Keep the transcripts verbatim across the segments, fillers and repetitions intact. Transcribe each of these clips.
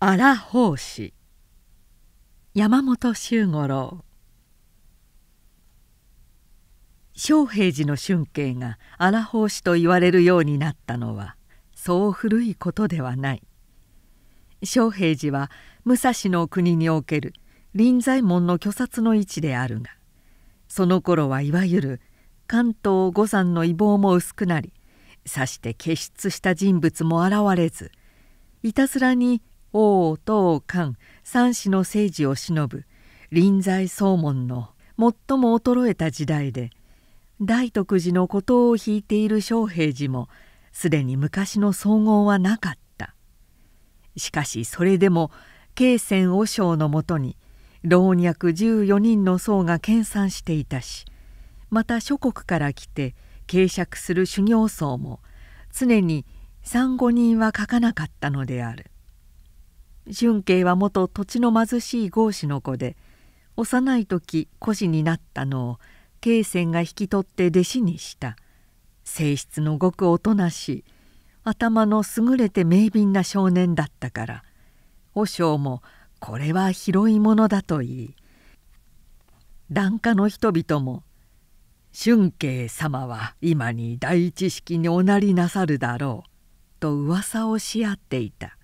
荒法師山本周五郎。昌平寺の俊慶が荒法師と言われるようになったのはそう古いことではない。昌平寺は武蔵の国における臨済門の虚殺の位置であるが、その頃はいわゆる関東五山の威望も薄くなり、さして傑出した人物も現れず、いたずらに王唐漢三氏の政治を忍ぶ臨済宗門の最も衰えた時代で、大徳寺の孤島を引いている昌平寺もすでに昔の荘厳はなかった。しかしそれでも恵泉和尚のもとに老若じゅうよにんの僧が研鑽していたし、また諸国から来て傾釈する修行僧も常にさんごにんは書かなかったのである。俊慶は元土地の貧しい豪士の子で、幼い時孤児になったのを恵泉が引き取って弟子にした。性質のごくおとなしい、頭の優れて明敏な少年だったから、和尚もこれは広いものだと言い、檀家の人々も「俊慶様は今に大知識におなりなさるだろう」と噂をし合っていた。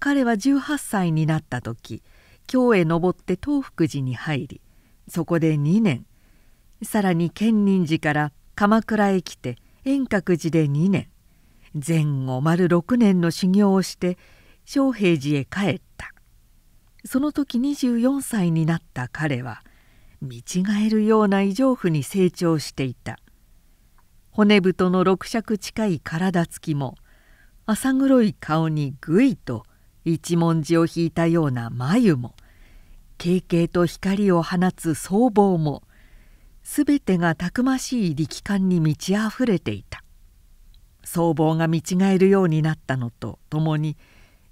彼はじゅうはっさいになった時、京へ上って東福寺に入り、そこでにねん、さらに建仁寺から鎌倉へ来て円覚寺でにねん、前後丸ろくねんの修行をして昌平寺へ帰った。その時にじゅうよんさいになった彼は見違えるような異常婦に成長していた。骨太の六尺近い体つきも、浅黒い顔にぐいと一文字を引いたような眉も、軽々と光を放つ僧帽も、すべてがたくましい力感に満ちあふれていた。僧帽が見違えるようになったのとともに、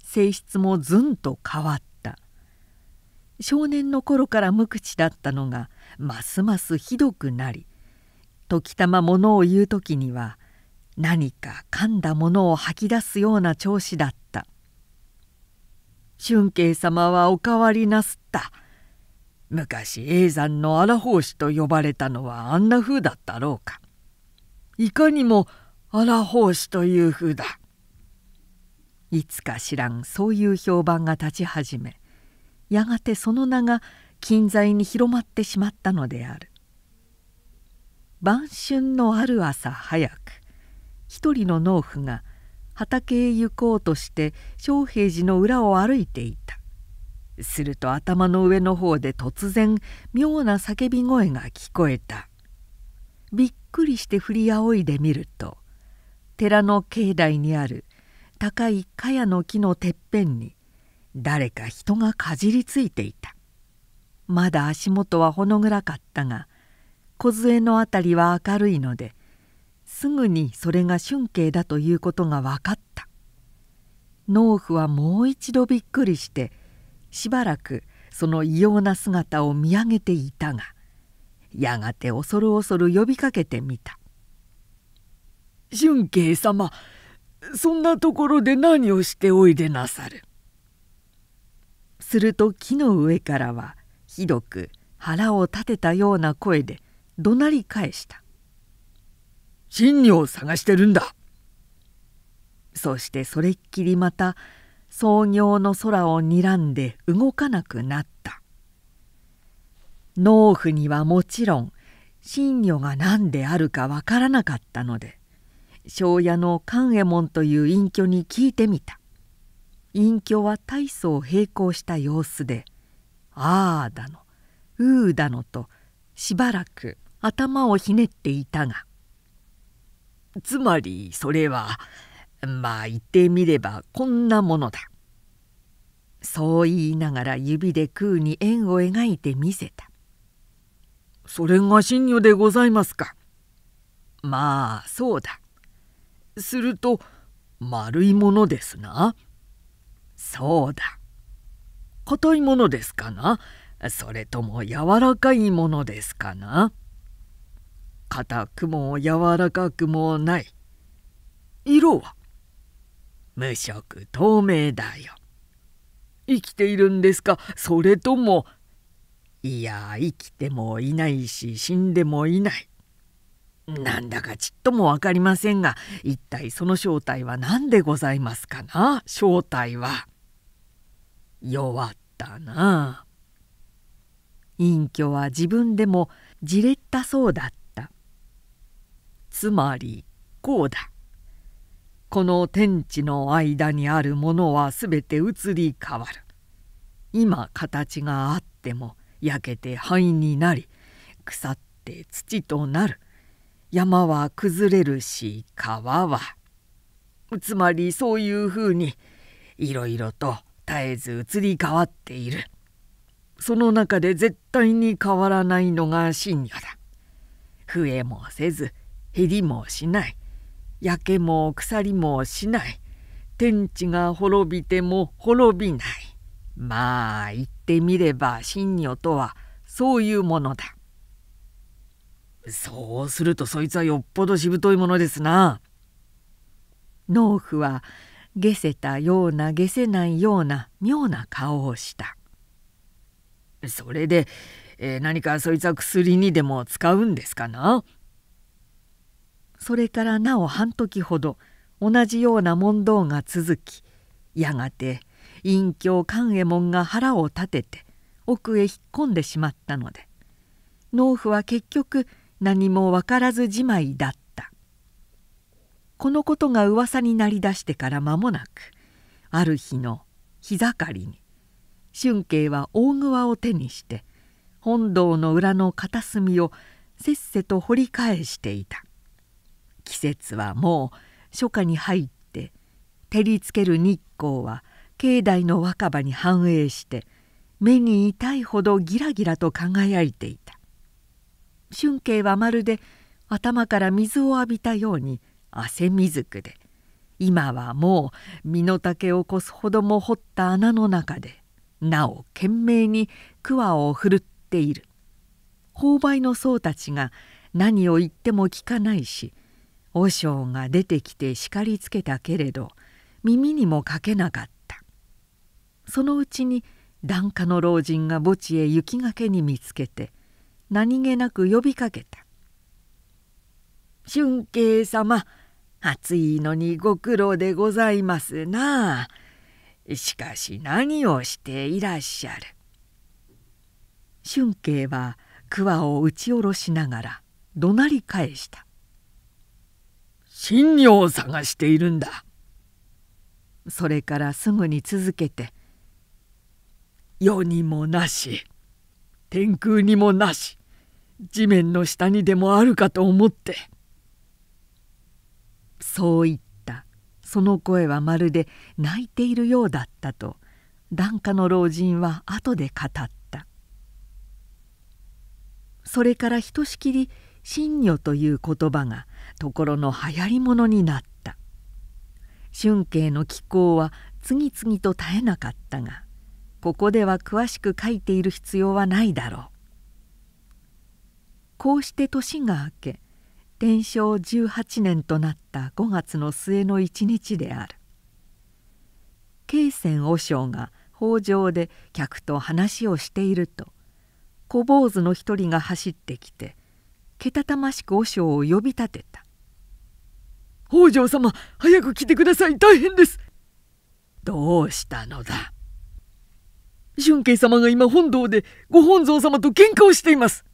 性質もずんと変わった。少年の頃から無口だったのがますますひどくなり、時たまものを言う時には何か噛んだものを吐き出すような調子だった。俊慶様はお変わりなすった。昔叡山の荒法師と呼ばれたのはあんな風だったろうか。いかにも荒法師という風だ。いつか知らんそういう評判が立ち始め、やがてその名が近在に広まってしまったのである。晩春のある朝早く、一人の農夫が畑へ行こうとして昌平寺の裏を歩いていた。すると頭の上の方で突然妙な叫び声が聞こえた。びっくりして振り仰いでみると、寺の境内にある高い茅の木のてっぺんに誰か人がかじりついていた。まだ足元はほの暗かったが、梢のあたりは明るいので、すぐにそれが俊慶だということが分かった。農夫はもう一度びっくりして、しばらくその異様な姿を見上げていたが、やがて恐る恐る呼びかけてみた。俊慶様、そんなところで何をしておいでなさる。すると木の上からはひどく腹を立てたような声で怒鳴り返した。真理を探してるんだ。そしてそれっきりまた創業の空を睨んで動かなくなった。農夫にはもちろん真理が何であるかわからなかったので、庄屋の勘右衛門という隠居に聞いてみた。隠居は大層並行した様子で、ああだのううだのとしばらく頭をひねっていたが、つまりそれはまあ言ってみればこんなものだ。そう言いながら指で空に円を描いてみせた。それが真如でございますか。まあそうだ。すると丸いものですな。そうだ。硬いものですかな。それとも柔らかいものですかな。硬くも柔らかくもない。色は無色透明だよ。生きているんですか、それとも。いや、生きてもいないし死んでもいない。なんだかちっともわかりませんが、一体その正体は何でございますかな。正体は。弱ったなあ。隠居は自分でもじれったそうだった。つまりこうだ。この天地の間にあるものはすべて移り変わる。今形があっても焼けて灰になり、腐って土となる。山は崩れるし川は。つまりそういうふうにいろいろと絶えず移り変わっている。その中で絶対に変わらないのが真如だ。増えもせず減りもしない。焼けも腐りもしない。天地が滅びても滅びない。まあ言ってみれば真如とはそういうものだ。そうするとそいつはよっぽどしぶといものですな。農夫は下せたような下せないような妙な顔をした。それで、えー、何かそいつは薬にでも使うんですかな。それからなお半時ほど同じような問答が続き、やがて隠居勘右衛門が腹を立てて奥へ引っ込んでしまったので、農夫は結局何も分からずじまいだった。このことが噂になりだしてから間もなく、ある日の日盛りに俊慶は大桑を手にして本堂の裏の片隅をせっせと掘り返していた。季節はもう初夏に入って、照りつける日光は境内の若葉に反映して目に痛いほどギラギラと輝いていた。俊慶はまるで頭から水を浴びたように汗水くで、今はもう身の丈を越すほども掘った穴の中でなお懸命に桑をふるっている。紅梅の僧たちが何を言っても聞かないし、和尚が出てきて叱りつけたけれど耳にもかけなかった。そのうちに檀家の老人が墓地へ雪がけに見つけて何気なく呼びかけた。俊慶様、暑いのにご苦労でございますなあ。しかし何をしていらっしゃる。俊慶は桑を打ち下ろしながら怒鳴り返した。真如を探しているんだ。それからすぐに続けて、世にもなし、天空にもなし、地面の下にでもあるかと思って。そう言ったその声はまるで泣いているようだったと檀家の老人は後で語った。それからひとしきり真如という言葉がところの流行りものになった。俊慶の奇行は次々と絶えなかったが、ここでは詳しく書いている必要はないだろう。こうして年が明け、天正じゅうはちねんとなったごがつの末の一日である。慶泉和尚が法上で客と話をしていると、小坊主の一人が走ってきてけたたましく和尚を呼び立てた。「北条様、早く来てください。大変です。」どうしたのだ。俊慶様が今本堂でご本尊様と喧嘩をしています。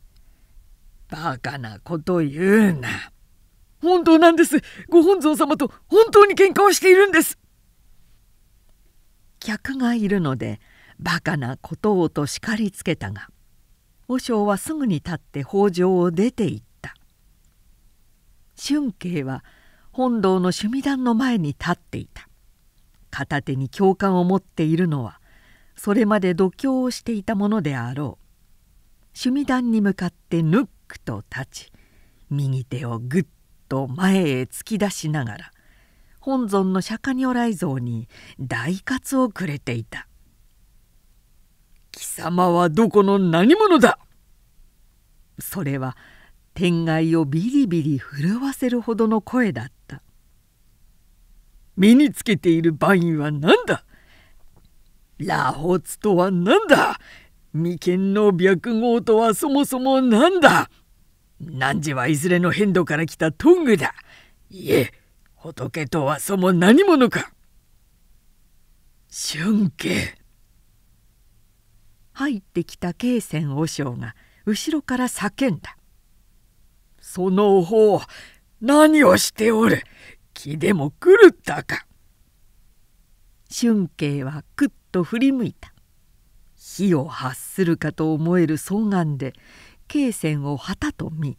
バカなこと言うな。本当なんです。ご本尊様と本当に喧嘩をしているんです。客がいるのでバカなことをと叱りつけたが、和尚はすぐに立って法場を出て行った。俊慶は本堂の趣味壇の前に立っていた。片手に教官を持っているのはそれまで読経をしていたものであろう。趣味壇に向かってぬっくと立ち、右手をぐっと前へ突き出しながら本尊の釈迦如来像に大喝をくれていた。貴様はどこの何者だ。それは天蓋をビリビリ震わせるほどの声だった。身につけている番衣は何だ、羅髪とは何だ、眉間の白毫とはそもそも何だ、汝はいずれの遍土から来たトングだ、いえ仏とはそも何者か。俊介。入ってきた慶仙和尚が後ろから叫んだ。その方何をしておる、気でも狂ったか。俊慶はくっと振り向いた。火を発するかと思える双眼で慶仙を旗と見、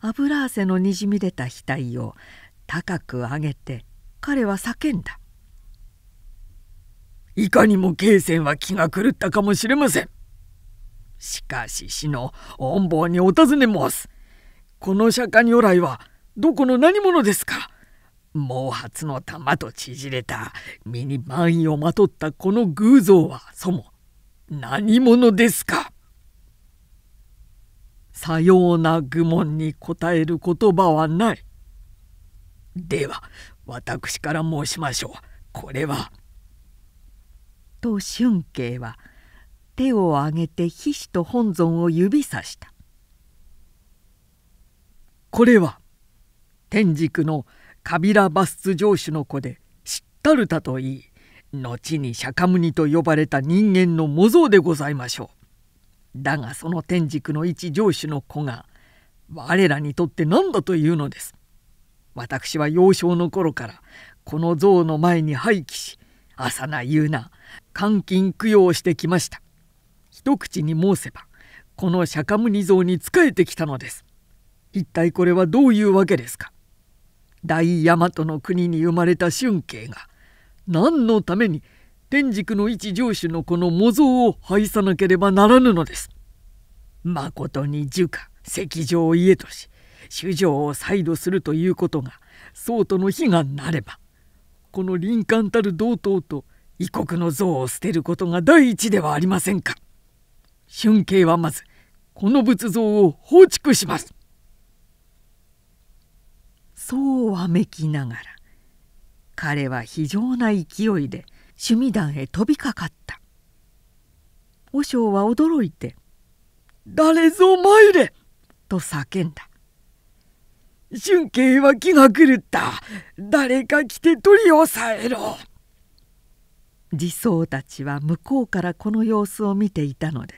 油汗のにじみ出た額を高く上げて彼は叫んだ。いかにも慶仙は気が狂ったかもしれません。しかし死の恩坊にお尋ね申す。この釈迦如来はどこの何者ですか。毛髪の玉と縮れた身に万衣をまとったこの偶像はそも何者ですか。さような愚問に答える言葉はない。では私から申しましょう。これは。と俊慶は手を挙げて菱子と本尊を指さした。これは天竺のカビラ・バスツ城主の子でシッタルタといい、後に釈迦牟尼と呼ばれた人間の模造でございましょう。だがその天竺の一城主の子が我らにとって何だというのです。私は幼少の頃からこの像の前に廃棄し、朝な夕な監禁供養をしてきました。一口に申せばこの釈迦牟尼像に仕えてきたのです。一体これはどういうわけですか。大大和の国に生まれた俊慶が何のために天竺の一城主のこの模造を拝さなければならぬのです。まことに儒家席上を家とし、主情を再度するということが僧徒の悲願なれば、この臨官たる同等と異国の像を捨てることが第一ではありませんか。俊慶はまずこの仏像を放逐します。そうわめきながら彼は非常な勢いで須弥壇へ飛びかかった。和尚は驚いて「誰ぞ参れ!」と叫んだ。俊慶は気が狂った、誰か来て取り押さえろ。持僧たちは向こうからこの様子を見ていたので、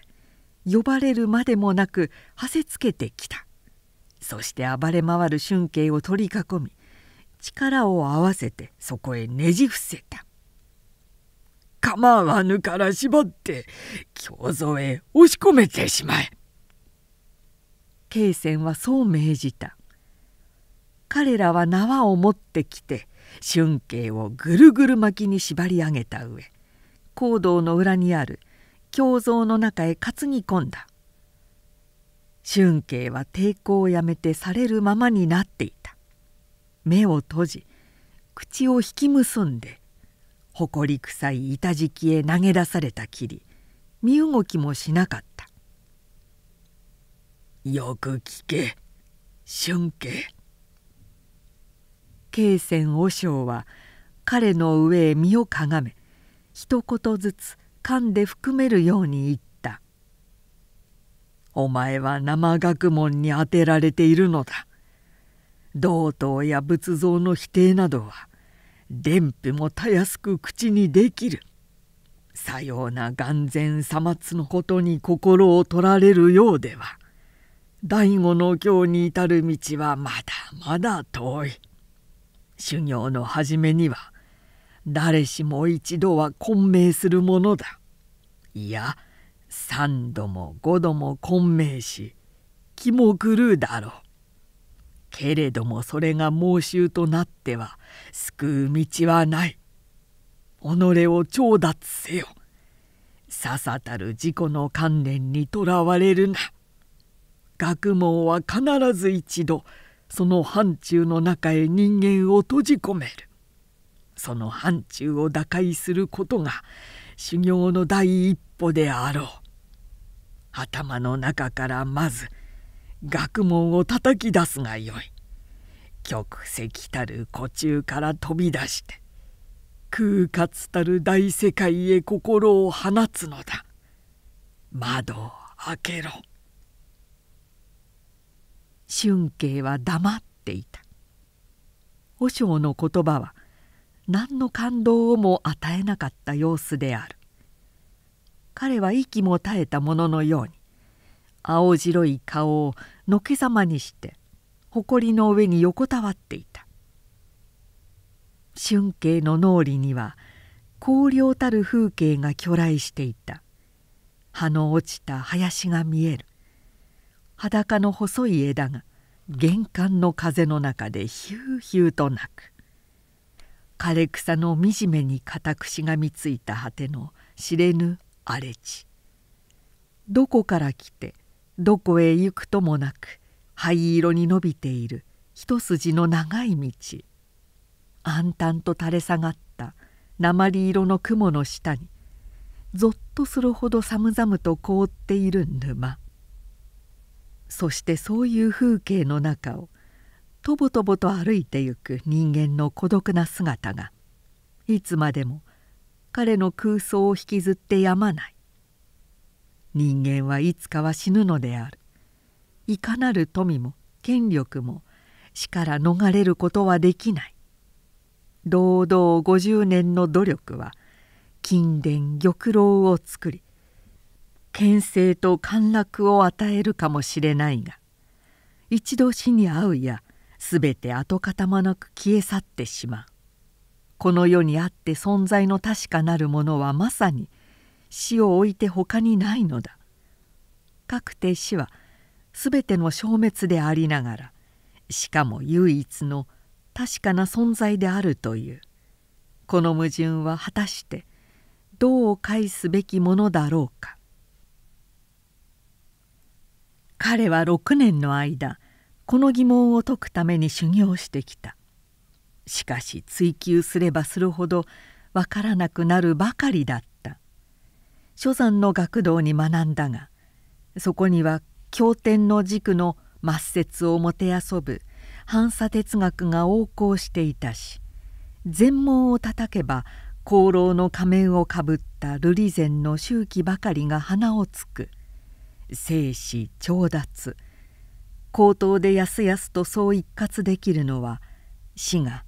呼ばれるまでもなくはせつけてきた。そして暴れ回る俊慶を取り囲み、力を合わせてそこへねじ伏せた。構わぬから縛って胸像へ押し込めてしまえ。慶仙はそう命じた。彼らは縄を持ってきて俊慶をぐるぐる巻きに縛り上げた上、講堂の裏にある胸像の中へ担ぎ込んだ。俊慶は抵抗をやめてされるままになっていた。目を閉じ口を引き結んで埃臭い板敷きへ投げ出されたきり、身動きもしなかった。よく聞け俊慶。慶仙和尚は彼の上へ身をかがめ、一言ずつ噛んで含めるように言った。お前は生学問にあてられているのだ。道統や仏像の否定などは伝譜もたやすく口にできる。さような眼前さまつのことに心を取られるようでは、醍醐の経に至る道はまだまだ遠い。修行の始めには誰しも一度は混迷するものだ。いや三度も五度も混迷し気も狂うだろう。けれどもそれが妄執となっては救う道はない。己を調達せよ。ささたる自己の観念にとらわれるな。学問は必ず一度その範疇の中へ人間を閉じ込める。その範疇を打開することが修行の第一歩であろう。頭の中からまず学問を叩き出すがよい。極石たる湖中から飛び出して空闊たる大世界へ心を放つのだ。窓を開けろ。俊恵は黙っていた。和尚の言葉は何の感動をも与えなかった様子である。彼は息も絶えたもののように青白い顔をのけざまにして埃の上に横たわっていた。俊恵の脳裏には荒涼たる風景が去来していた。葉の落ちた林が見える。裸の細い枝が玄関の風の中でヒューヒューと鳴く。枯れ草の惨めに固くしがみついた果ての知れぬ荒れ地。どこから来てどこへ行くともなく灰色に伸びている一筋の長い道。暗淡と垂れ下がった鉛色の雲の下にぞっとするほど寒々と凍っている沼。そしてそういう風景の中をとぼとぼと歩いてゆく人間の孤独な姿がいつまでも彼の空想を引きずってやまない。人間はいつかは死ぬのである。いかなる富も権力も死から逃れることはできない。堂々ごじゅうねんの努力は金殿玉楼を作り権勢と陥落を与えるかもしれないが、一度死に遭うやすべて跡形もなく消え去ってしまう。この世にあって存在の確かなるものはまさに死を置いて他にないのだ。かくて死はすべての消滅でありながら、しかも唯一の確かな存在であるというこの矛盾は果たしてどう解すべきものだろうか。彼はろくねんの間この疑問を解くために修行してきた。しかし追求すればするほどわからなくなるばかりだった。初山の学道に学んだが、そこには経典の軸の末節をもてあそぶ反差哲学が横行していたし、全門を叩けば香炉の仮面をかぶった瑠璃禅の周期ばかりが鼻をつく。生死調達、口頭でやすやすとそう一括できるのは、死が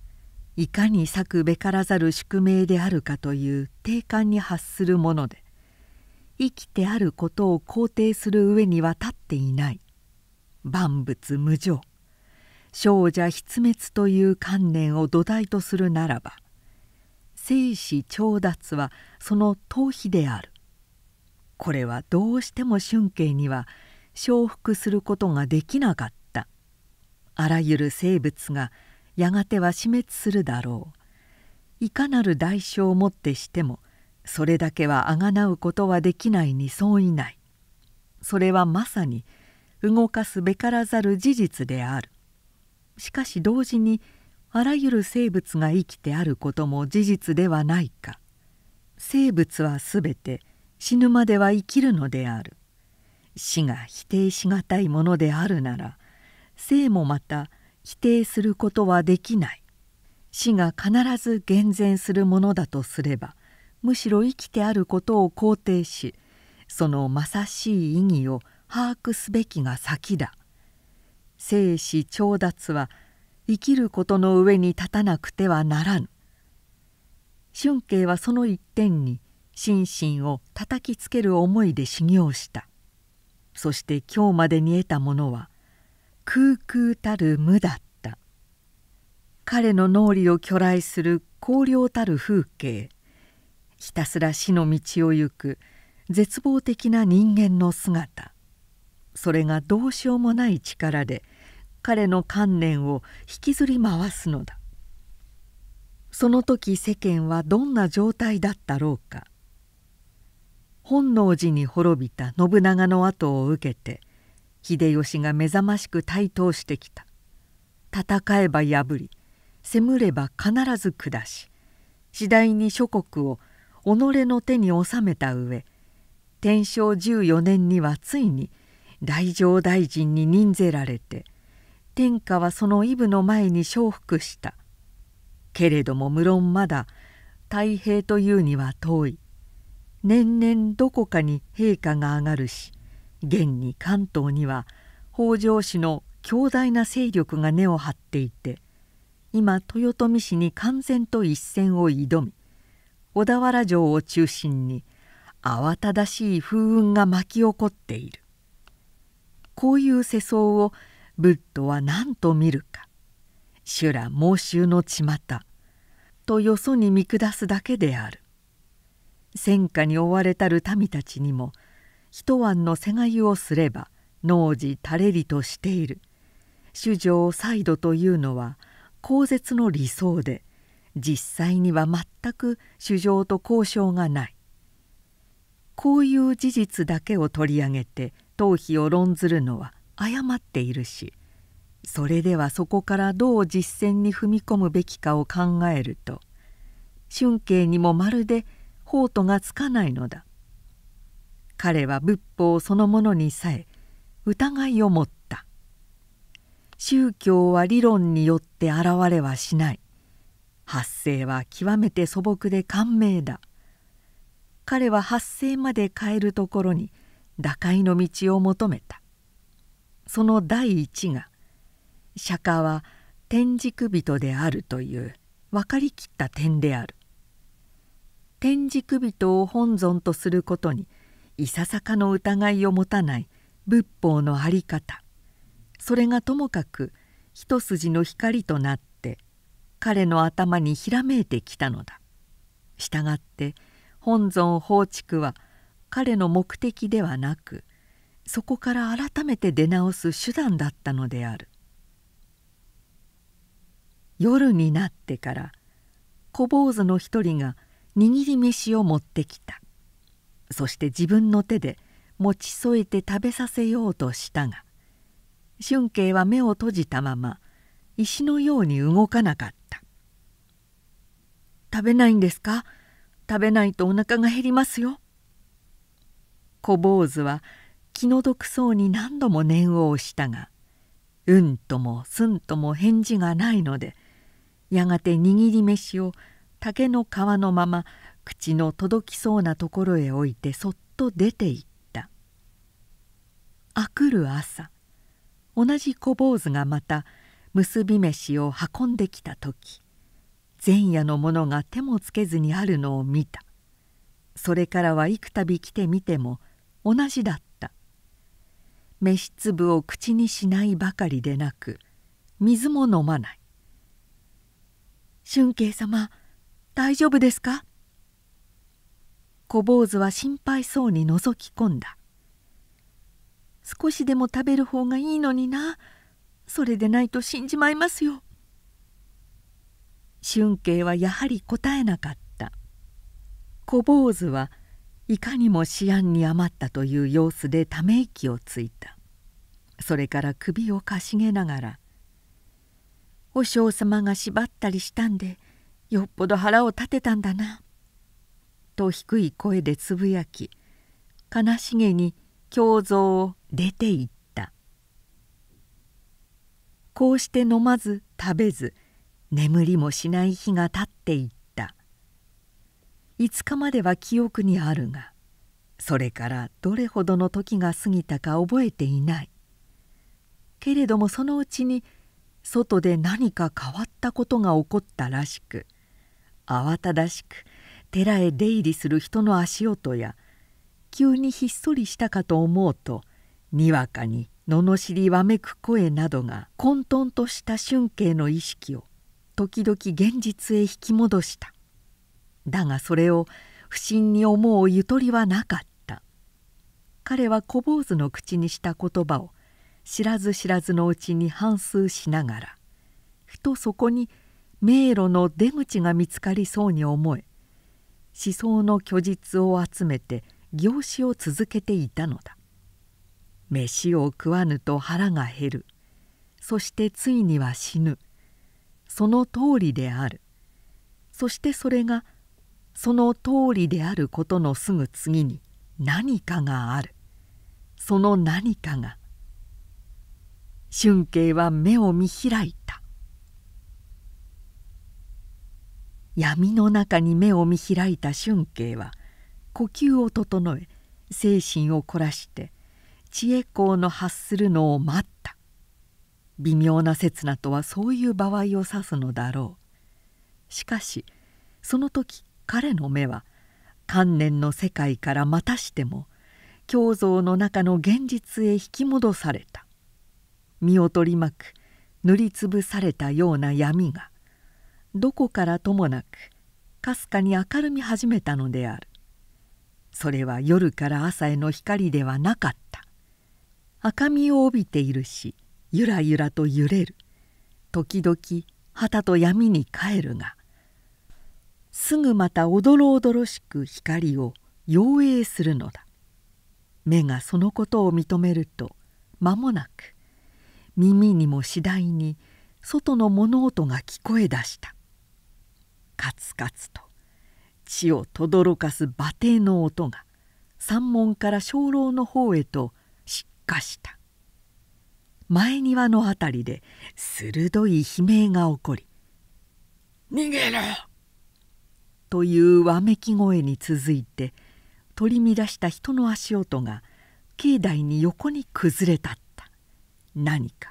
いかに割くべからざる宿命であるかという定感に発するもので、生きてあることを肯定する上には立っていない。万物無常、生者必滅という観念を土台とするならば、生死調達はその逃避である。これはどうしても俊恵には承服することができなかった。あらゆる生物がやがては死滅するだろう。いかなる代償をもってしても、それだけはあがなうことはできないに相違ない。それはまさに動かすべからざる事実である。しかし同時にあらゆる生物が生きてあることも事実ではないか。生物はすべて死ぬまでは生きるのである。死が否定しがたいものであるなら、生もまた否定することはできない。死が必ず厳然するものだとすれば、むしろ生きてあることを肯定し、そのまさしい意義を把握すべきが先だ。生死調達は生きることの上に立たなくてはならぬ。俊恵はその一点に心身を叩きつける思いで修行した。そして今日までに得たものは空空たる無だった。彼の脳裏を去来する荒涼たる風景、ひたすら死の道を行く絶望的な人間の姿、それがどうしようもない力で彼の観念を引きずり回すのだ。その時世間はどんな状態だったろうか。本能寺に滅びた信長の後を受けて秀吉が目覚ましく台頭してきた。戦えば破り、攻めれば必ず下し、次第に諸国を己の手に収めた上、天正じゅうよねんにはついに太政大臣に任ぜられて、天下はその威武の前に承服した。けれども無論まだ太平というには遠い。年々どこかに陛下が上がるし、現に関東には北条氏の強大な勢力が根を張っていて、今豊臣氏に完全と一戦を挑み、小田原城を中心に慌ただしい風雲が巻き起こっている。こういう世相をブッドは何と見るか、修羅妄執の巷とよそに見下すだけである。戦火に追われたる民たちにも、一椀のせがゆをすれば農事たれりとしている主情再度というのは口舌の理想で、実際には全く主情と交渉がない。こういう事実だけを取り上げて頭皮を論ずるのは誤っているし、それではそこからどう実践に踏み込むべきかを考えると、春慶にもまるで法度がつかないのだ。彼は仏法そのものにさえ疑いを持った。宗教は理論によって現れはしない。発声は極めて素朴で簡明だ。彼は発声まで変えるところに打開の道を求めた。その第一が、釈迦は天竺人であるという分かりきった点である。天竺人を本尊とすることにいささかの疑いを持たない仏法のあり方、それがともかく一筋の光となって彼の頭にひらめいてきたのだ。したがって本尊放逐は彼の目的ではなく、そこから改めて出直す手段だったのである。夜になってから小坊主の一人が握り飯を持ってきた。そして自分の手で持ち添えて食べさせようとしたが、俊慶は目を閉じたまま石のように動かなかった。食べないんですか？食べないとお腹が減りますよ。小坊主は気の毒そうに何度も念を押したが、うんともすんとも返事がないので、やがて握り飯を竹の皮のまま口の届きそうなところへ置いてそっと出ていった。あくる朝、同じ小坊主がまた結び飯を運んできた時、前夜のものが手もつけずにあるのを見た。それからは幾度来てみても同じだった。飯粒を口にしないばかりでなく、水も飲まない。春慶様、大丈夫ですか？小坊主は心配そうに覗き込んだ。少しでも食べる方がいいのにな。それでないと死んじまいますよ。俊慶はやはり答えなかった。小坊主はいかにも思案に余ったという様子でため息をついた。それから首をかしげながら、和尚様が縛ったりしたんで、よっぽど腹を立てたんだな。と低い声でつぶやき、悲しげに胸像を出ていった。こうして飲まず食べず眠りもしない日が経っていった。いつかまでは記憶にあるが、それからどれほどの時が過ぎたか覚えていない。けれどもそのうちに外で何か変わったことが起こったらしく、慌ただしく寺へ出入りする人の足音や、急にひっそりしたかと思うとにわかに罵りわめく声などが混沌とした春慶の意識を時々現実へ引き戻した。だがそれを不審に思うゆとりはなかった。彼は小坊主の口にした言葉を知らず知らずのうちに反芻しながら、ふとそこに迷路の出口が見つかりそうに思え、思想の虚実を集めて凝視を続けていたのだ。飯を食わぬと腹が減る。そしてついには死ぬ。その通りである。そしてそれがその通りであることのすぐ次に何かがある。その何かが。春慶は目を見開いた。闇の中に目を見開いた俊恵は呼吸を整え精神を凝らして知恵光の発するのを待った。微妙な刹那とはそういう場合を指すのだろう。しかしその時彼の目は観念の世界からまたしても鏡像の中の現実へ引き戻された。身を取り巻く塗りつぶされたような闇がどこからともなくかすかに明るみ始めたのである。それは夜から朝への光ではなかった。赤みを帯びているしゆらゆらと揺れる。時々旗と闇に帰るがすぐまたおどろおどろしく光を妖影するのだ。目がそのことを認めると間もなく耳にも次第に外の物音が聞こえだした。カツカツと地をとどろかす馬蹄の音が山門から鐘楼の方へと失火した。前庭のあたりで鋭い悲鳴が起こり「逃げろ!」というわめき声に続いて取り乱した人の足音が境内に横に崩れたった。何か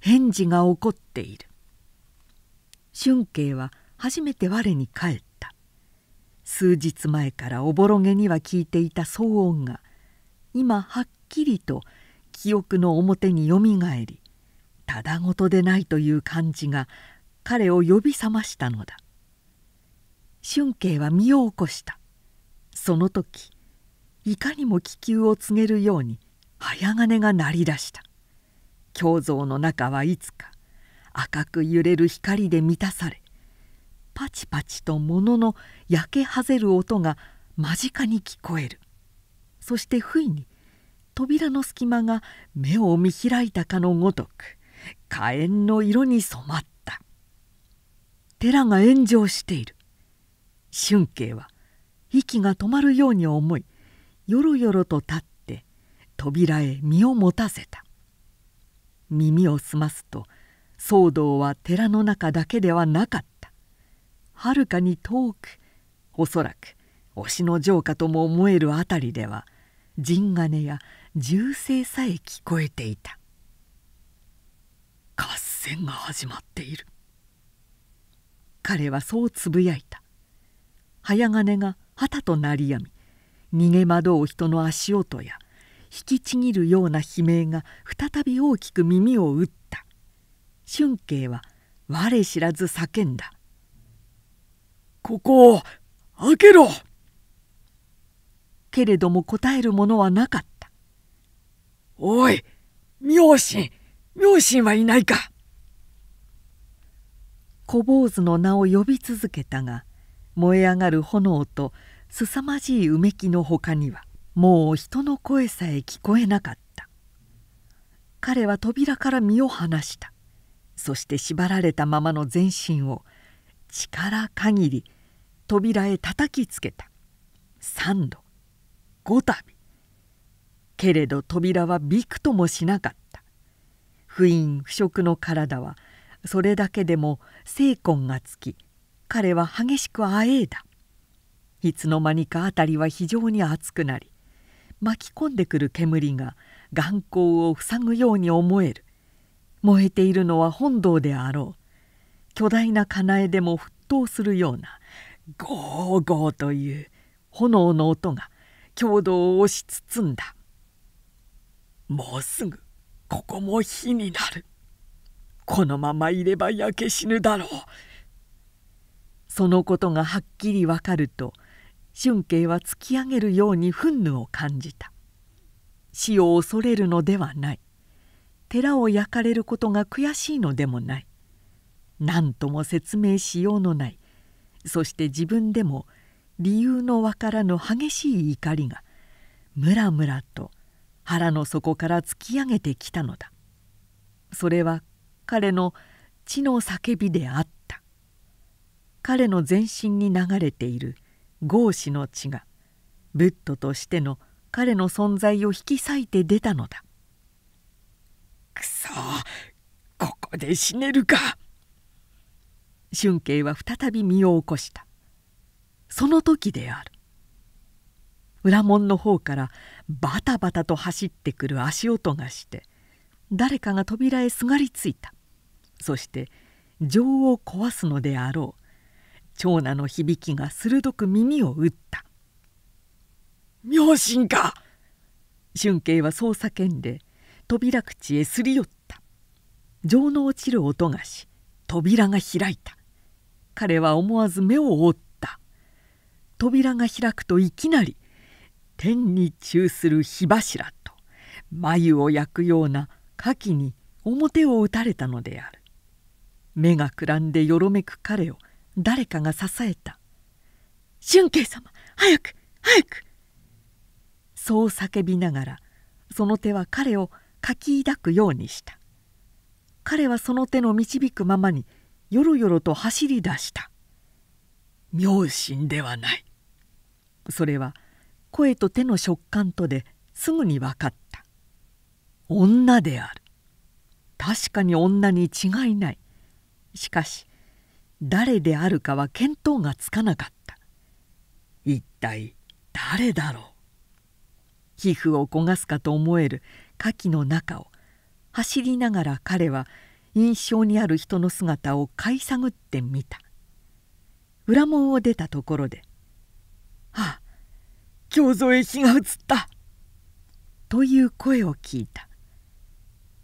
返事が起こっている。俊恵は初めて我に返った。数日前からおぼろげには聞いていた騒音が今はっきりと記憶の表によみがえり、ただごとでないという感じが彼を呼び覚ましたのだ。俊恵は身を起こした。その時いかにも気球を告げるように早鐘が鳴り出した。鏡像の中はいつか赤く揺れる光で満たされ、パチパチと物の焼けはぜる音が間近に聞こえる。そして不意に扉の隙間が目を見開いたかのごとく火炎の色に染まった。寺が炎上している。俊恵は息が止まるように思い、よろよろと立って扉へ身をもたせた。耳を澄ますと騒動は寺の中だけではなかった。はるかに遠く、おそらく忍野城下とも思えるあたりでは陣鐘や銃声さえ聞こえていた。合戦が始まっている。彼はそうつぶやいた。早鐘が旗と鳴りやみ、逃げ惑う人の足音や引きちぎるような悲鳴が再び大きく耳を打った。俊恵は我知らず叫んだ。ここを開けろ。けれども答えるものはなかった。おい、妙心、妙心はいないか。小坊主の名を呼び続けたが、燃え上がる炎とすさまじいうめきのほかにはもう人の声さえ聞こえなかった。彼は扉から身を離した。そして縛られたままの全身を力限り扉へ叩きつけた。三度、五度。けれど扉はびくともしなかった。不飲不食の体はそれだけでも精魂がつき、彼は激しくあえいだ。いつの間にかあたりは非常に熱くなり、巻き込んでくる煙が眼光を塞ぐように思える。燃えているのは本堂であろう。巨大な金絵でも沸騰するようなゴーゴーという炎の音が共同を押し包んだ。もうすぐここも火になる。このままいれば焼け死ぬだろう。そのことがはっきりわかると、俊恵は突き上げるように憤怒を感じた。死を恐れるのではない。寺を焼かれることが悔しいのでもない。何とも説明しようのない。そして自分でも理由のわからぬ激しい怒りがムラムラと腹の底から突き上げてきたのだ。それは彼の血の叫びであった。彼の全身に流れている合子の血がブッドとしての彼の存在を引き裂いて出たのだ。くそ、ここで死ねるか。俊慶は再び身を起こした。その時である。裏門の方からバタバタと走ってくる足音がして、誰かが扉へすがりついた。そして錠を壊すのであろう長男の響きが鋭く耳を打った。「妙心か!」俊慶はそう叫んで扉口へすり寄った。錠の落ちる音がし、扉が開いた。彼は思わず目を覆った。扉が開くといきなり天に宙する火柱と眉を焼くような火器に表を打たれたのである。目がくらんでよろめく彼を誰かが支えた。「俊慶様、早く早く！」そう叫びながらその手は彼をかき抱くようにした。彼はその手の導くままによろよろと走り出した。妙心ではない。それは声と手の触感とですぐに分かった。女である。確かに女に違いない。しかし誰であるかは見当がつかなかった。一体誰だろう。皮膚を焦がすかと思える火器の中を走りながら彼は印象にある人の姿をかいさぐってみた。裏門を出たところで「ああ、胸像へ火が移った!」という声を聞いた。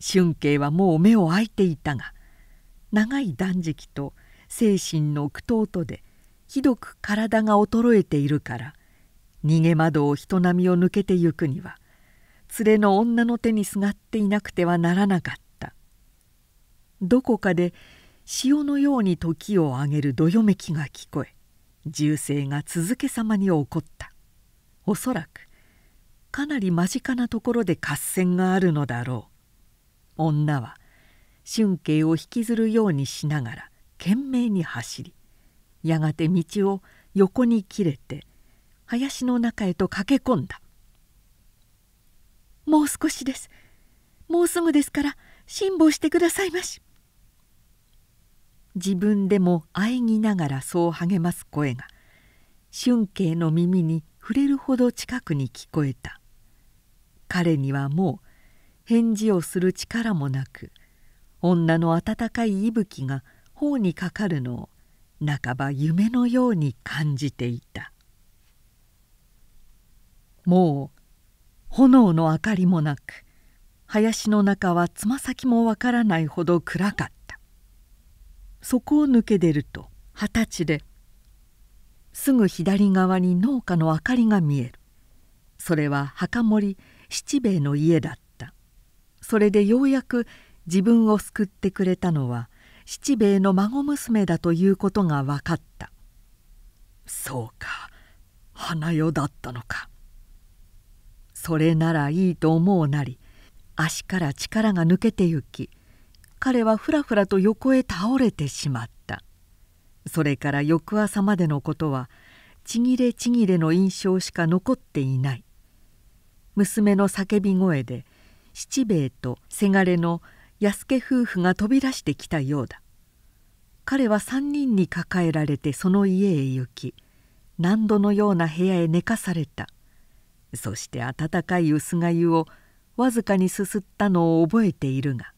俊慶はもう目を開いていたが、長い断食と精神の苦闘とでひどく体が衰えているから、逃げ窓を人波を抜けてゆくには連れの女の手にすがっていなくてはならなかった。どこかで潮のように時をあげるどよめきが聞こえ、銃声が続けさまに起こった。おそらくかなり間近なところで合戦があるのだろう。女は俊慶を引きずるようにしながら懸命に走り、やがて道を横に切れて林の中へと駆け込んだ。「もう少しです。もうすぐですから辛抱してくださいまし」。自分でもあえぎながらそう励ます声が俊慶の耳に触れるほど近くに聞こえた。彼にはもう返事をする力もなく、女の温かい息吹が頬にかかるのを半ば夢のように感じていた。もう炎の明かりもなく、林の中はつま先もわからないほど暗かった。そこを抜け出ると二十歳で、すぐ左側に農家の明かりが見える。それは墓守七兵衛の家だった。それでようやく自分を救ってくれたのは七兵衛の孫娘だということが分かった。そうか、花代だったのか。それならいいと思うなり、足から力が抜けてゆき、彼はふらふらと横へ倒れてしまった。それから翌朝までのことはちぎれちぎれの印象しか残っていない。娘の叫び声で七兵衛とせがれの安家夫婦が飛び出してきたようだ。彼は三人に抱えられてその家へ行き、何度のような部屋へ寝かされた。そして温かい薄がゆをわずかにすすったのを覚えているが、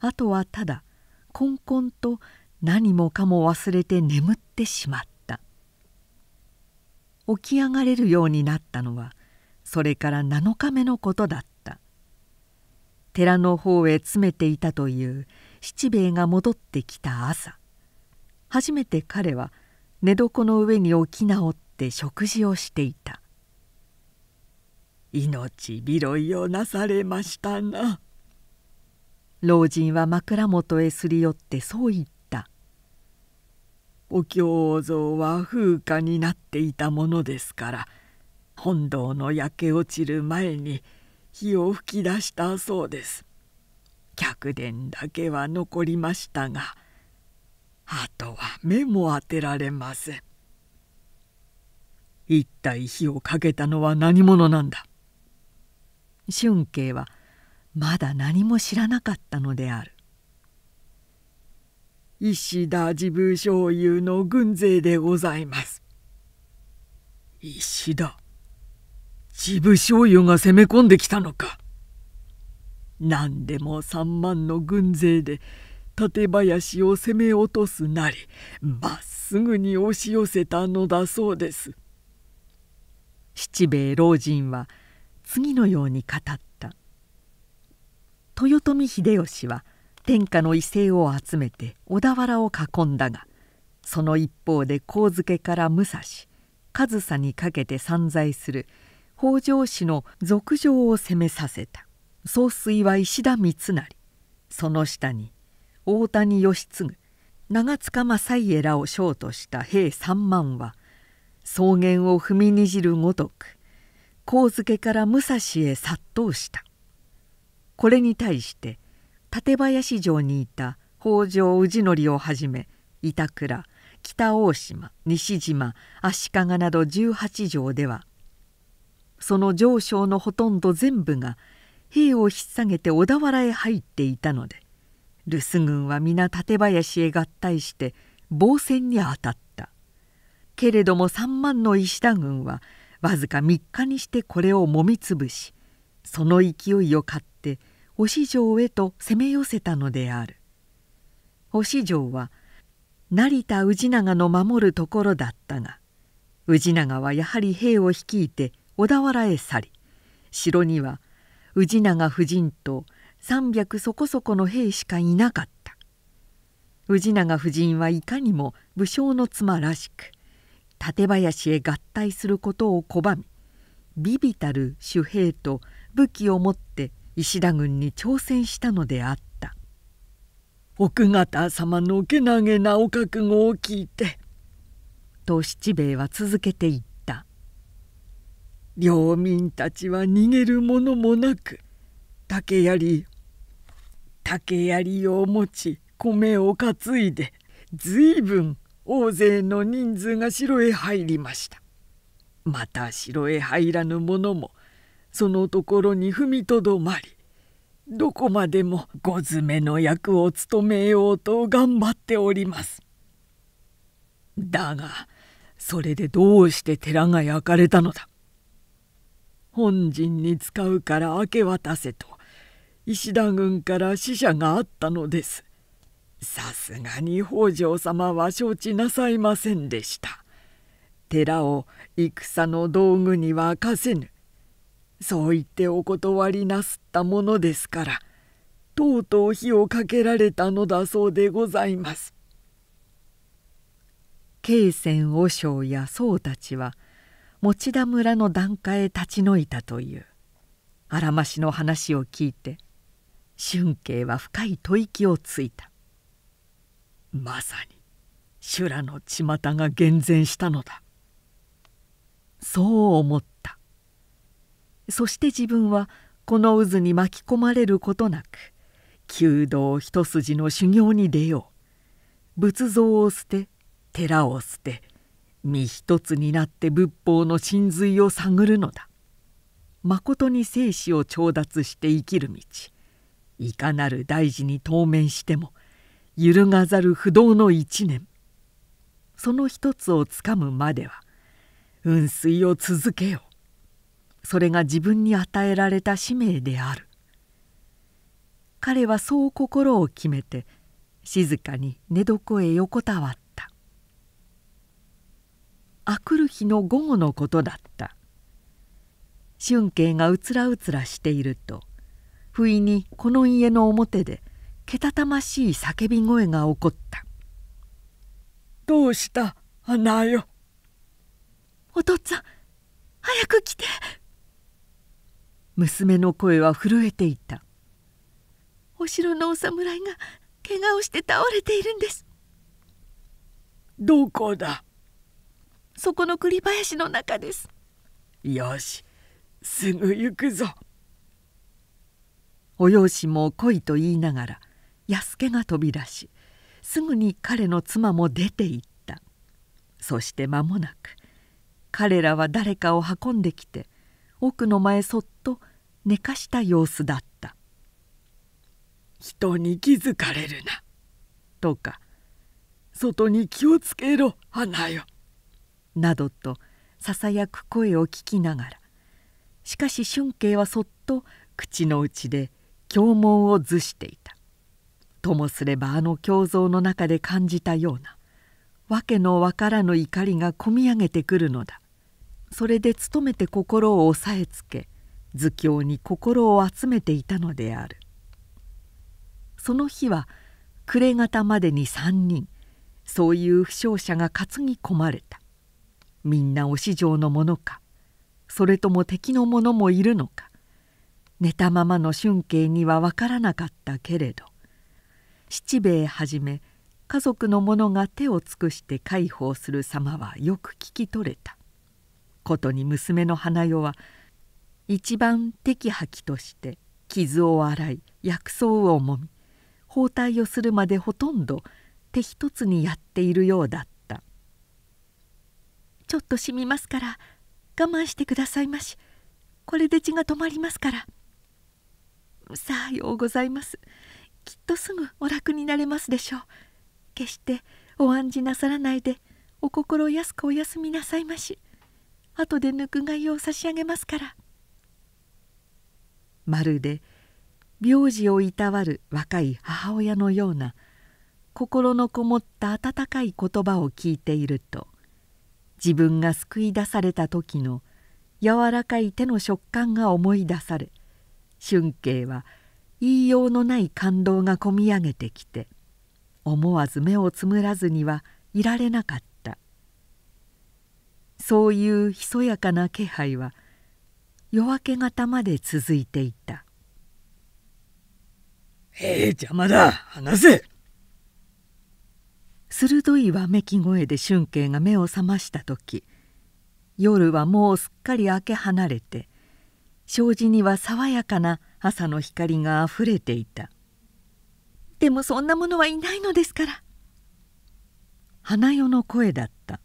あとはただこんこんと何もかも忘れて眠ってしまった。起き上がれるようになったのはそれからなのかめのことだった。寺の方へ詰めていたという七兵衛が戻ってきた朝、初めて彼は寝床の上に起き直って食事をしていた。命拾いをなされましたな。老人は枕元へすり寄ってそう言った。お経像は風化になっていたものですから、本堂の焼け落ちる前に火を吹き出したそうです。客殿だけは残りましたが、あとは目も当てられません。一体火をかけたのは何者なんだ。俊慶はまだ何も知らなかったのである。石田治部少輔の軍勢でございます。石田治部少輔が攻め込んできたのか。何でも三万の軍勢で館林を攻め落とすなり、まっすぐに押し寄せたのだそうです。七兵衛老人は次のように語った。豊臣秀吉は天下の威勢を集めて小田原を囲んだが、その一方で上野から武蔵、上総にかけて散在する北条氏の俗城を攻めさせた。総帥は石田三成、その下に大谷義次、長塚正家らを将とした兵三万は、草原を踏みにじるごとく上野から武蔵へ殺到した。これに対して館林城にいた北条氏則をはじめ板倉、北大島、西島、足利などじゅうはち城では、その城将のほとんど全部が兵を引っ提げて小田原へ入っていたので、留守軍は皆館林へ合体して防戦に当たった。けれども三万の石田軍はわずかみっかにしてこれをもみつぶし、その勢いを買って忍城へと攻め寄せたのである。忍城は成田氏長の守るところだったが、氏長はやはり兵を率いて小田原へ去り、城には氏長夫人とさんびゃくそこそこの兵しかいなかった。氏長夫人はいかにも武将の妻らしく、館林へ合体することを拒み、微々たる守兵と武器を持って石田軍に挑戦したのであった。奥方様のけなげなお覚悟を聞いて、と七兵衛は続けていった。領民たちは逃げるものもなく、竹槍、竹槍を持ち米を担いで、随分大勢の人数が城へ入りました。また城へ入らぬ者もそのところに踏みとどまり、どこまでもご詰めの役を務めようと頑張っております。だがそれでどうして寺が焼かれたのだ。本陣に使うから明け渡せと石田軍から使者があったのです。さすがに北条様は承知なさいませんでした。寺を戦の道具には貸せぬ。そう言ってお断りなすったものですから、とうとう火をかけられたのだそうでございます。恵泉和尚や僧たちは持田村の檀家へ立ち退いたという荒間氏の話を聞いて、俊恵は深い吐息をついた。まさに修羅の巷が厳然したのだ。そう思った。そして自分はこの渦に巻き込まれることなく、弓道一筋の修行に出よう。仏像を捨て、寺を捨て、身一つになって仏法の真髄を探るのだ。まことに生死を調達して生きる道、いかなる大事に当面しても、揺るがざる不動の一念。その一つをつかむまでは、運水を続けよう。それが自分に与えられた使命である。彼はそう心を決めて、静かに寝床へ横たわった。あくる日の午後のことだった。俊恵がうつらうつらしていると、不意にこの家の表で、けたたましい叫び声が起こった。どうした、花よ。お父っつぁん、早く来て。娘の声は震えていた。お城のお侍が怪我をして倒れているんです。どこだ？そこの栗林の中です。よし、すぐ行くぞ。お養子も来いと言いながら、安家が飛び出し、すぐに彼の妻も出て行った。そして間もなく、彼らは誰かを運んできて、奥の間へそっと寝かした様子だった。人に気づかれるな、とか、外に気をつけろ花よ」などとささやく声を聞きながら、しかし俊慶はそっと口の内で経文を図していた。ともすればあの経蔵の中で感じたような訳のわからぬ怒りがこみ上げてくるのだ。それで努めて心を抑えつけ、図経に心を集めていたのである。その日は暮れ方までにさんにん、そういう負傷者が担ぎ込まれた。みんなお師匠のものか、それとも敵のものもいるのか、寝たままの俊慶にはわからなかったけれど、七兵衛はじめ家族の者が手を尽くして介抱する様はよく聞き取れた。ことに娘の花代は一番摘発として傷を洗い、薬草をもみ、包帯をするまでほとんど手一つにやっているようだった。ちょっとしみますから我慢してくださいまし。これで血が止まりますから。さあようございます。きっとすぐお楽になれますでしょう。決してお案じなさらないでお心安くお休みなさいまし。後でぬくがいを差し上げますから。まるで病児をいたわる若い母親のような心のこもった温かい言葉を聞いていると、自分が救い出された時の柔らかい手の食感が思い出され、俊慶は言いようのない感動がこみ上げてきて、思わず目をつむらずにはいられなかった。そういうひそやかな気配は夜明け方まで続いていた。へえ、邪魔だ、話せ。鋭いわめき声で俊慶が目を覚ました時、夜はもうすっかり明け離れて、障子には爽やかな朝の光があふれていた。でもそんなものはいないのですから。花代の声だった。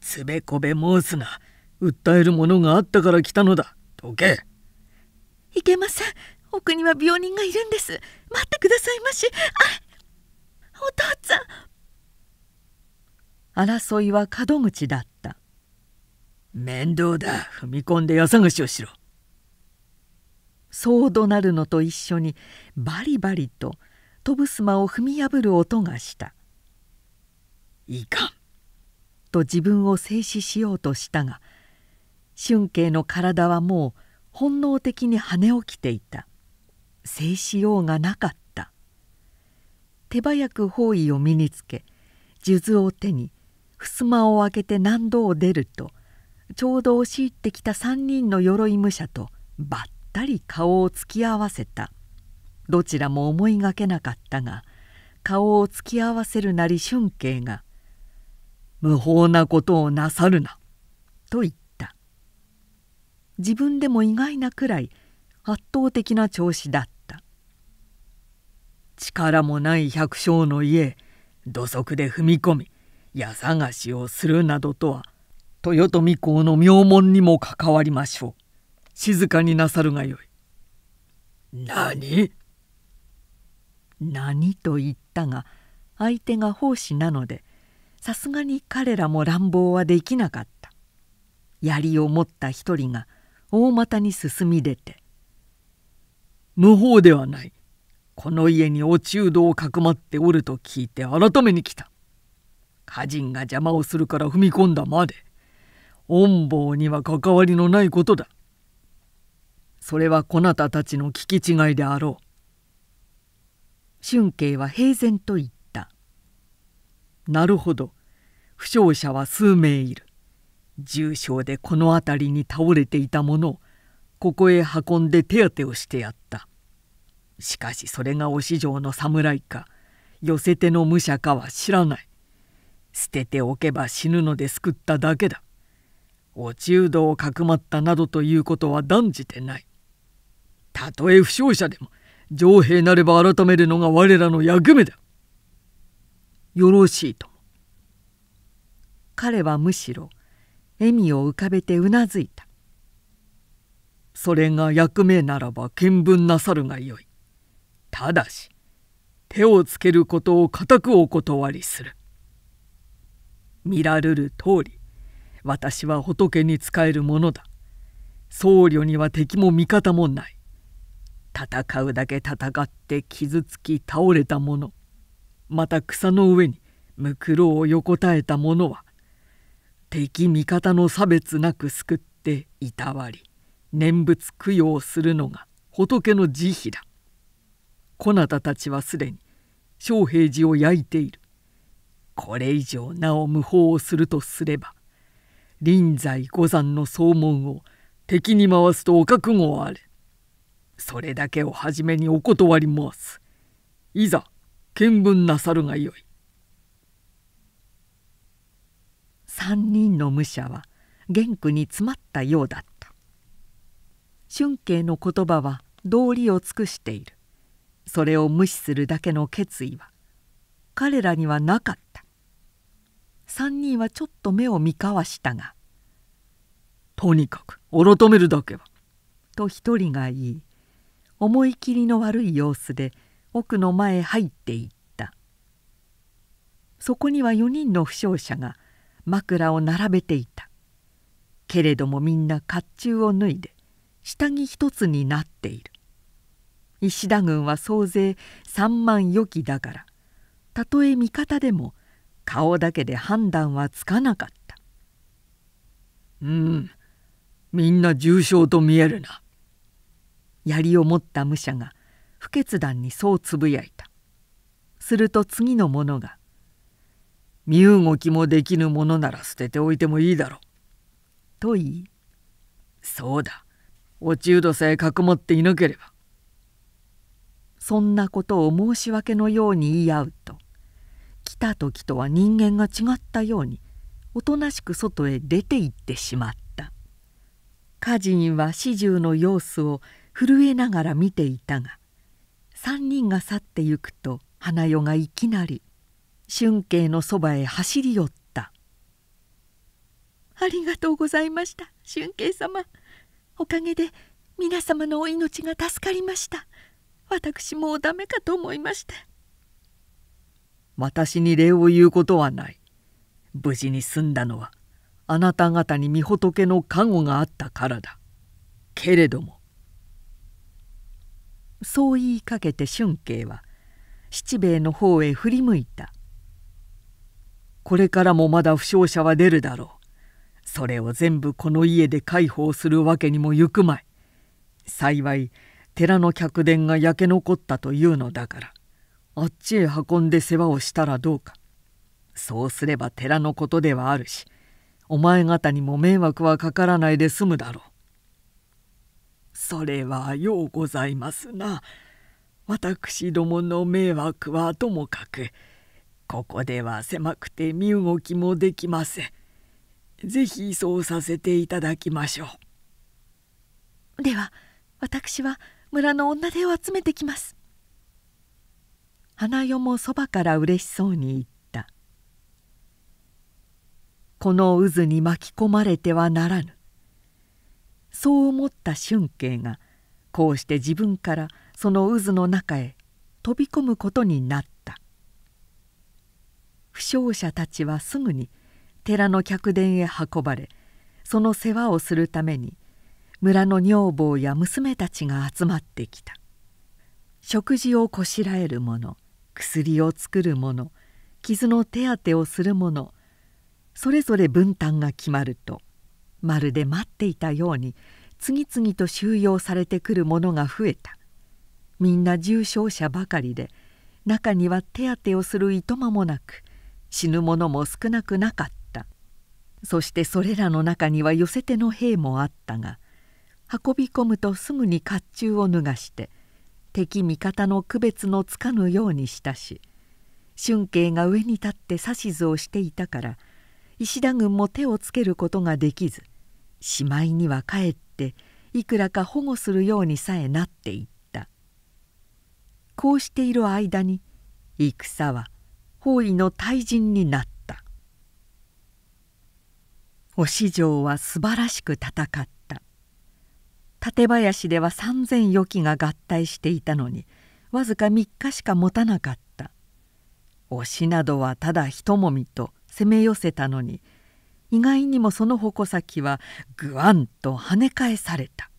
つべこべ申すな。訴えるものがあったから来たのだ。どけ。いけません。奥には病人がいるんです。待ってくださいまし。あ、お父ちゃん。争いは門口だった。面倒だ。踏み込んで家探しをしろ。そう怒鳴るのと一緒にバリバリと飛ぶすまを踏み破る音がした。いかんと自分を制止しようとしたが、俊慶の体はもう本能的に跳ね起きていた。制しようがなかった。手早く包囲を身につけ、数珠を手に襖を開けて難道を出ると、ちょうど押し入ってきた三人の鎧武者とばったり顔を突き合わせた。どちらも思いがけなかったが、顔を突き合わせるなり俊慶が「無法なことをなさるな」と言った。自分でも意外なくらい圧倒的な調子だった。力もない百姓の家、土足で踏み込み家探しをするなどとは、豊臣公の名門にも関わりましょう。静かになさるがよい。何何と言ったが、相手が奉仕なのでさすがに彼らも乱暴はできなかった。槍を持った一人が大股に進み出て「無法ではない。この家にお中道をかくまっておると聞いて改めに来た。家人が邪魔をするから踏み込んだまで。恩望には関わりのないことだ。それはこなたたちの聞き違いであろう」。俊慶は平然と言った「なるほど。負傷者は数名いる。重傷でこの辺りに倒れていたものをここへ運んで手当てをしてやった。しかしそれがお師匠の侍か寄せ手の武者かは知らない。捨てておけば死ぬので救っただけだ。お中道をかくまったなどということは断じてない。たとえ負傷者でも上兵なれば改めるのが我らの役目だ。よろしいとも。彼はむしろ笑みを浮かべてうなずいた。それが役目ならば見分なさるがよい。ただし手をつけることを固くお断りする。見られる通り、私は仏に仕えるものだ。僧侶には敵も味方もない。戦うだけ戦って傷つき倒れた者、また草の上にむくろを横たえた者は、敵味方の差別なく救っていたわり、念仏供養するのが仏の慈悲だ。こなたたちはすでに昌平寺を焼いている。これ以上なお無法をするとすれば、臨済五山の総門を敵に回すとお覚悟あれ。それだけをはじめにお断り申す。いざ見聞なさるがよい。三人の武者は元句に詰まったようだった。俊恵の言葉は道理を尽くしている。それを無視するだけの決意は彼らにはなかった。三人はちょっと目を見交わしたが、とにかく改めるだけはと一人が言い、思い切りの悪い様子で奥の前へ入っていった。そこには四人の負傷者が枕を並べていた。けれどもみんな甲冑を脱いで下着一つになっている。石田軍は総勢三万余騎だから、たとえ味方でも顔だけで判断はつかなかった。うん、みんな重傷と見えるな。槍を持った武者が不決断にそうつぶやいた。すると次の者が「身動きもできぬものなら捨てておいてもいいだろう」と言い「そうだ、落ち人さえかくまっていなければ」。そんなことを申し訳のように言い合うと、来た時とは人間が違ったようにおとなしく外へ出て行ってしまった。家人は始終の様子を震えながら見ていたが、三人が去ってゆくと花代がいきなり俊恵のそばへ走り寄った。「ありがとうございました俊恵様。おかげで皆様のお命が助かりました。私もうダメかと思いまして」。私に礼を言うことはない。無事に済んだのはあなた方に御仏の加護があったからだ。けれども。そう言いかけて俊恵は七兵衛の方へ振り向いた。これからもまだ負傷者は出るだろう。それを全部この家で介抱するわけにもゆくまい。幸い寺の客殿が焼け残ったというのだから、あっちへ運んで世話をしたらどうか。そうすれば寺のことではあるし、お前方にも迷惑はかからないで済むだろう。それはようございますな。私どもの迷惑はともかく、ここでは狭くて身動きもできません。ぜひそうさせていただきましょう。では私は村の女手を集めてきます。花代もそばからうれしそうに言った。この渦に巻き込まれてはならぬ。そう思った俊恵がこうして自分からその渦の中へ飛び込むことになった。負傷者たちはすぐに寺の客殿へ運ばれ、その世話をするために村の女房や娘たちが集まってきた。食事をこしらえる者、薬を作る者、傷の手当てをする者、それぞれ分担が決まると、まるで待っていたように次々と収容されてくる者が増えた。みんな重傷者ばかりで、中には手当てをするいとまもなく、死ぬ者も少なくなかった。そしてそれらの中には寄せ手の兵もあったが、運び込むとすぐに甲冑を脱がして敵味方の区別のつかぬようにしたし、俊恵が上に立って指図をしていたから石田軍も手をつけることができず、しまいにはかえっていくらか保護するようにさえなっていった。こうしている間に戦は包囲の大陣になった。お師匠は素晴らしく戦った。館林では三千余騎が合体していたのに、わずかみっかしか持たなかった。推しなどはただひともみと攻め寄せたのに、意外にもその矛先はぐわんと跳ね返された。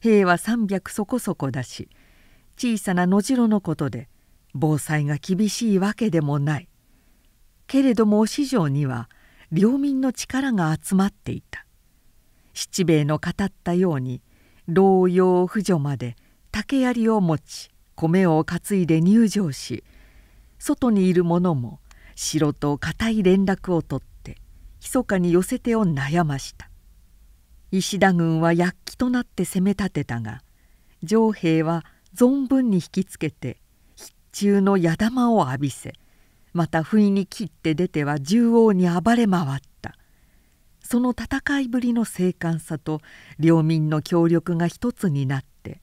兵はさんびゃくそこそこだし、小さな野城のことで防災が厳しいわけでもない。けれども推し城には領民の力が集まっていた。七兵衛の語ったように老幼婦女まで竹槍を持ち米を担いで入城し、外にいる者も城と固い連絡を取って密かに寄せ手を悩ました。石田軍は躍起となって攻め立てたが、城兵は存分に引きつけて必中の矢玉を浴びせ、また不意に切って出ては縦横に暴れ回った。その戦いぶりの精悍さと領民の協力が一つになって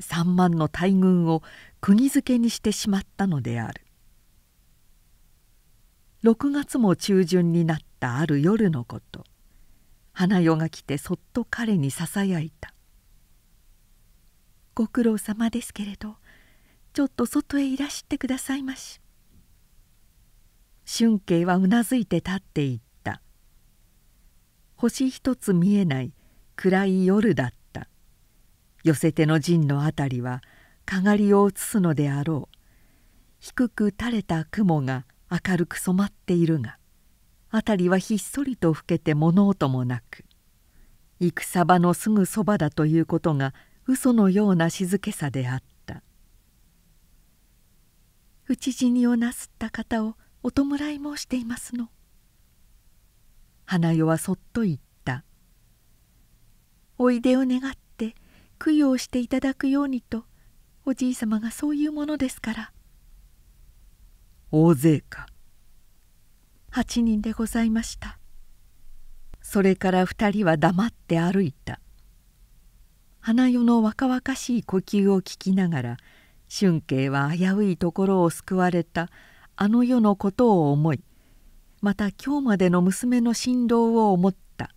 さんまんの大軍を釘付けにしてしまったのである。ろくがつも中旬になったある夜のこと、花代が来てそっと彼にささやいた。「ご苦労様ですけれど、ちょっと外へいらしてくださいまし」。俊慶はうなずいて立っていった。星一つ見えない暗い夜だった。寄せ手の陣のあたりはかがりを映すのであろう。低く垂れた雲が明るく染まっているが、あたりはひっそりと更けて物音もなく、戦場のすぐそばだということが嘘のような静けさであった。討ち死にをなすった方をお弔い申していますの。花代はそっと言った。おいでを願って供養していただくようにと、おじいさまがそういうものですから。大勢か。はちにんでございました。それから二人は黙って歩いた。花代の若々しい呼吸を聞きながら、俊慶は危ういところを救われたあの世のことを思い、また今日までの娘の心労を思った。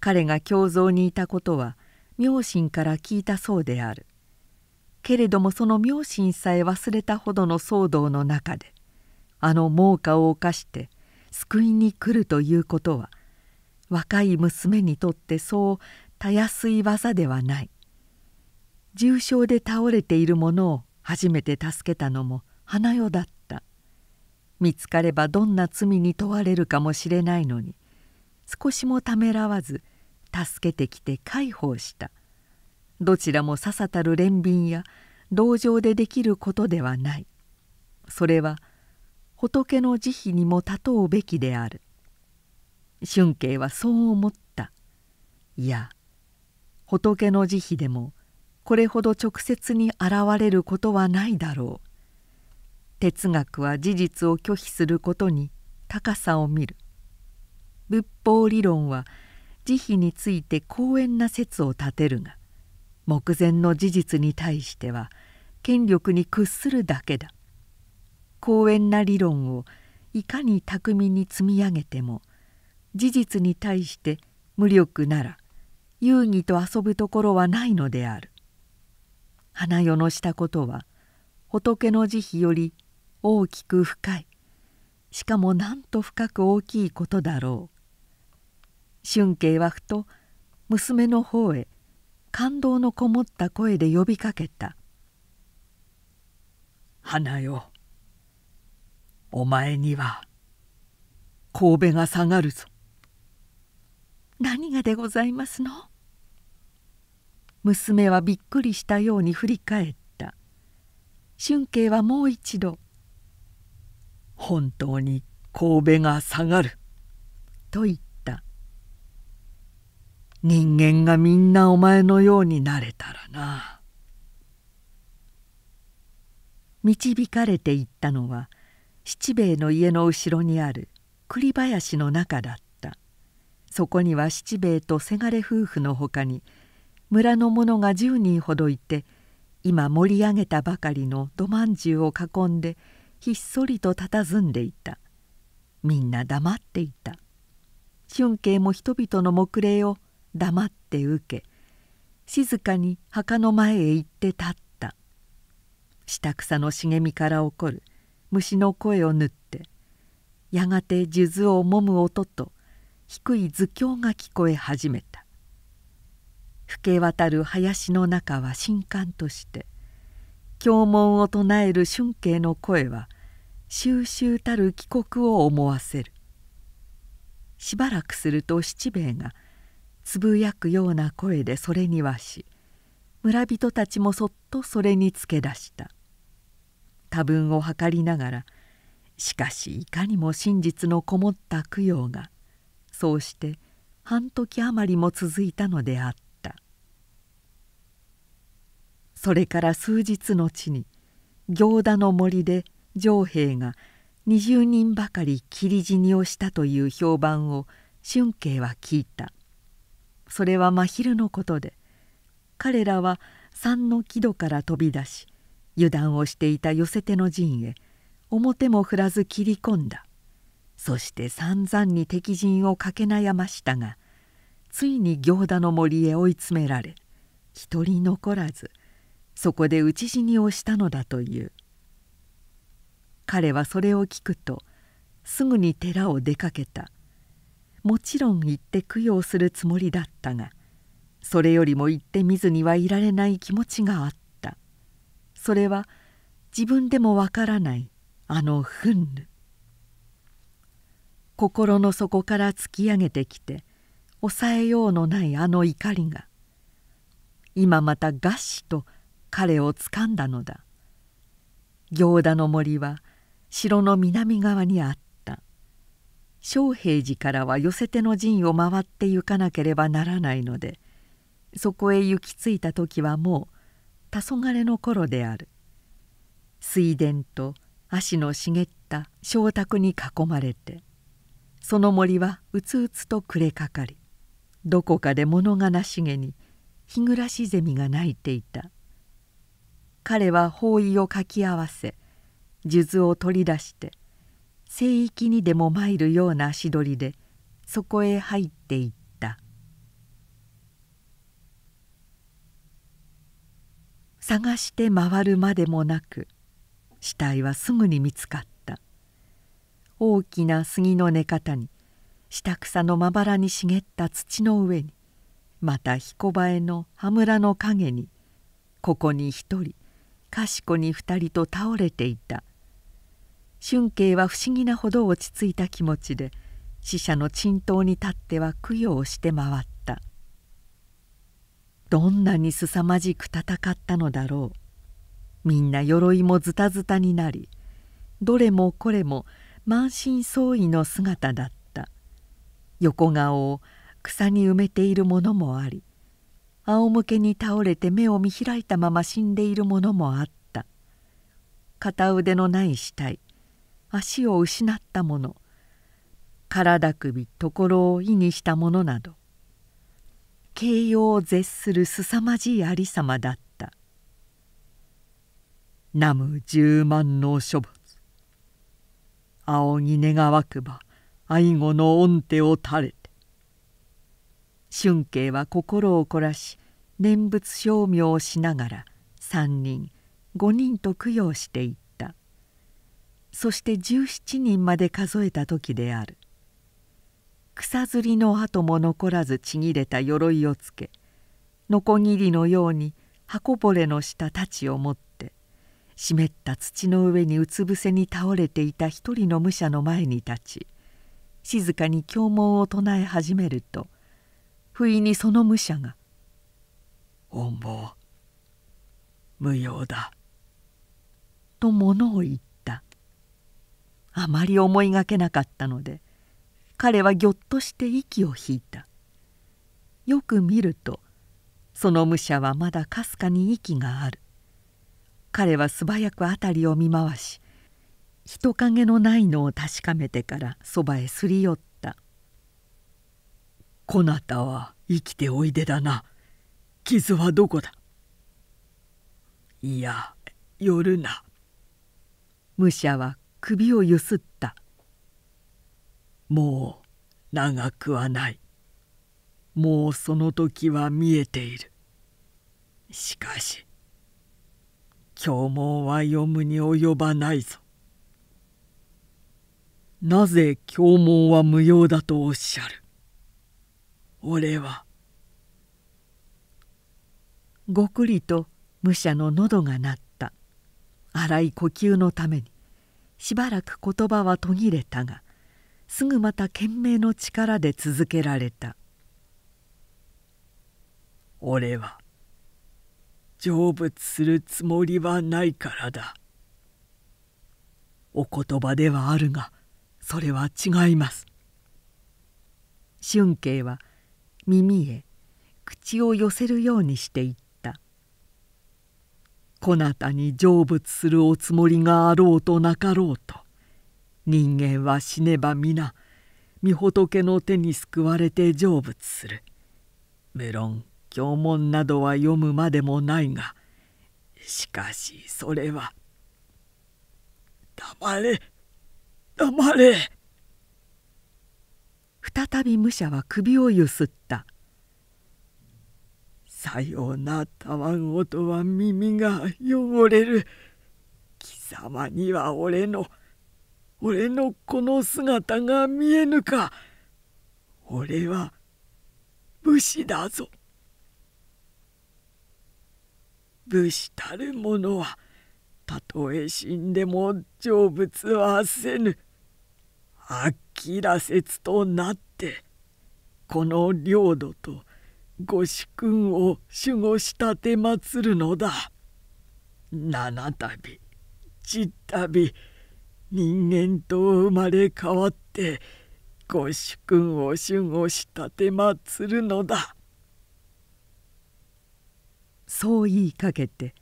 彼が京蔵にいたことは妙心から聞いたそうである。けれどもその妙心さえ忘れたほどの騒動の中で、あの猛火を犯して救いに来るということは、若い娘にとってそうたやすい技ではない。重傷で倒れている者を初めて助けたのも花代だった。見つかればどんな罪に問われるかもしれないのに、少しもためらわず助けてきて介抱した。どちらもささたる憐憫や同情でできることではない。それは仏の慈悲にもたとうべきである。俊慶はそう思った。いや、仏の慈悲でもこれほど直接に現れることはないだろう。哲学は事実を拒否することに高さを見る。仏法理論は慈悲について公遠な説を立てるが、目前の事実に対しては権力に屈するだけだ。公遠な理論をいかに巧みに積み上げても、事実に対して無力なら遊戯と遊ぶところはないのである。花代のしたことは仏の慈悲より大きく深い、しかもなんと深く大きいことだろう。俊慶はふと娘の方へ感動のこもった声で呼びかけた。花代、お前には神戸が下がるぞ。何がでございますの。娘はびっくりしたように振り返った。俊慶はもう一度、本当に神戸が下がると言った。人間がみんなお前のようになれたらな。導かれていったのは、七兵衛の家の後ろにある栗林の中だった。そこには七兵衛とせがれ夫婦のほかに村の者が十人ほどいて、今盛り上げたばかりのどまんじゅうを囲んでひっそりと佇んでいた。みんな黙っていた。俊慶も人々の黙礼を黙って受け、静かに墓の前へ行って立った。下草の茂みから起こる虫の声を縫って、やがて数珠をもむ音と低い図狂が聞こえ始めた。吹け渡る林の中は震撼として、経文を唱える俊慶の声は収集たる帰国を思わせる。しばらくすると七兵衛がつぶやくような声でそれにはし、村人たちもそっとそれにつけ出した。多分を図りながら、しかしいかにも真実のこもった供養が、そうして半時余りも続いたのであった。それから数日のちに、行田の森で城兵が二十人ばかり切り死にをしたという評判を俊慶は聞いた。それは真昼のことで、彼らは山の木戸から飛び出し、油断をしていた寄せ手の陣へ表も振らず切り込んだ。そして散々に敵陣を駆け悩ましたが、ついに行田の森へ追い詰められ、一人残らずそこで討ち死にをしたのだという。彼はそれを聞くとすぐに寺を出かけた。もちろん行って供養するつもりだったが、それよりも行って見ずにはいられない気持ちがあった。それは自分でもわからないあの憤怒。心の底から突き上げてきて抑えようのないあの怒りが、今またがっしと彼をつかんだのだ。行田の森は城の南側にあった。昌平寺からは寄せ手の陣を回って行かなければならないので、そこへ行き着いた時はもう黄昏の頃である。水田と葦の茂った小宅に囲まれて、その森はうつうつと暮れかかり、どこかで物悲しげに日暮らし蝉が鳴いていた。彼は包囲をかき合わせ、数珠を取り出して、聖域にでも参るような足取りでそこへ入っていった。探して回るまでもなく、死体はすぐに見つかった。大きな杉の根方に、下草のまばらに茂った土の上に、また彦映えの葉むらの陰に、ここに一人、かしこに二人と倒れていた。俊慶は不思議なほど落ち着いた気持ちで死者の鎮頭に立っては供養をして回った。どんなにすさまじく戦ったのだろう。みんな鎧もズタズタになり、どれもこれも満身創痍の姿だった。横顔を草に埋めているものもあり、仰向けに倒れて目を見開いたまま死んでいるものもあった。片腕のない死体、足を失ったもの、体首ところを意にしたものなど、形容を絶するすさまじいありさまだった。南無十万の諸仏、仰ぎ願わくば愛護の御手を垂れて。俊慶は心を凝らし念仏称名をしながら三人五人と供養していた。そして十七人まで数えた時である。草づりの跡も残らずちぎれた鎧をつけ、のこぎりのように箱ぼれのした太刀を持って、湿った土の上にうつ伏せに倒れていた一人の武者の前に立ち、静かに経文を唱え始めると、不意にその武者が「恩望、無用だ」と物を言った。あまり思いがけなかったので、彼はぎょっとして息を引いた。よく見ると、その武者はまだかすかに息がある。彼は素早く辺りを見回し、人影のないのを確かめてからそばへすり寄った。「こなたは生きておいでだな。傷はどこだ？」「いや、寄るな。」武者は首をゆすった。もう長くはない。もうその時は見えている。しかし、教文は読むに及ばないぞ。なぜ教文は無用だとおっしゃる。俺は。ごくりと武者の喉が鳴った。荒い呼吸のためにしばらく言葉は途切れたが、すぐまた懸命の力で続けられた。俺は成仏するつもりはないからだ。お言葉ではあるが、それは違います。俊慶は耳へ口を寄せるようにして言った。こなたに成仏するおつもりがあろうとなかろうと、人間は死ねば皆御仏の手に救われて成仏する。無論経文などは読むまでもないが、しかしそれは。黙れ、黙れ。再び武者は首をゆすった。さようなたわ言は耳が汚れる。貴様には俺の俺のこの姿が見えぬか。俺は武士だぞ。武士たるものはたとえ死んでも成仏はせぬ。あきらせつとなってこの領土と御主君を守護したてまつるのだ。七たび十たび人間と生まれ変わって御主君を守護したてまつるのだ。そう言いかけて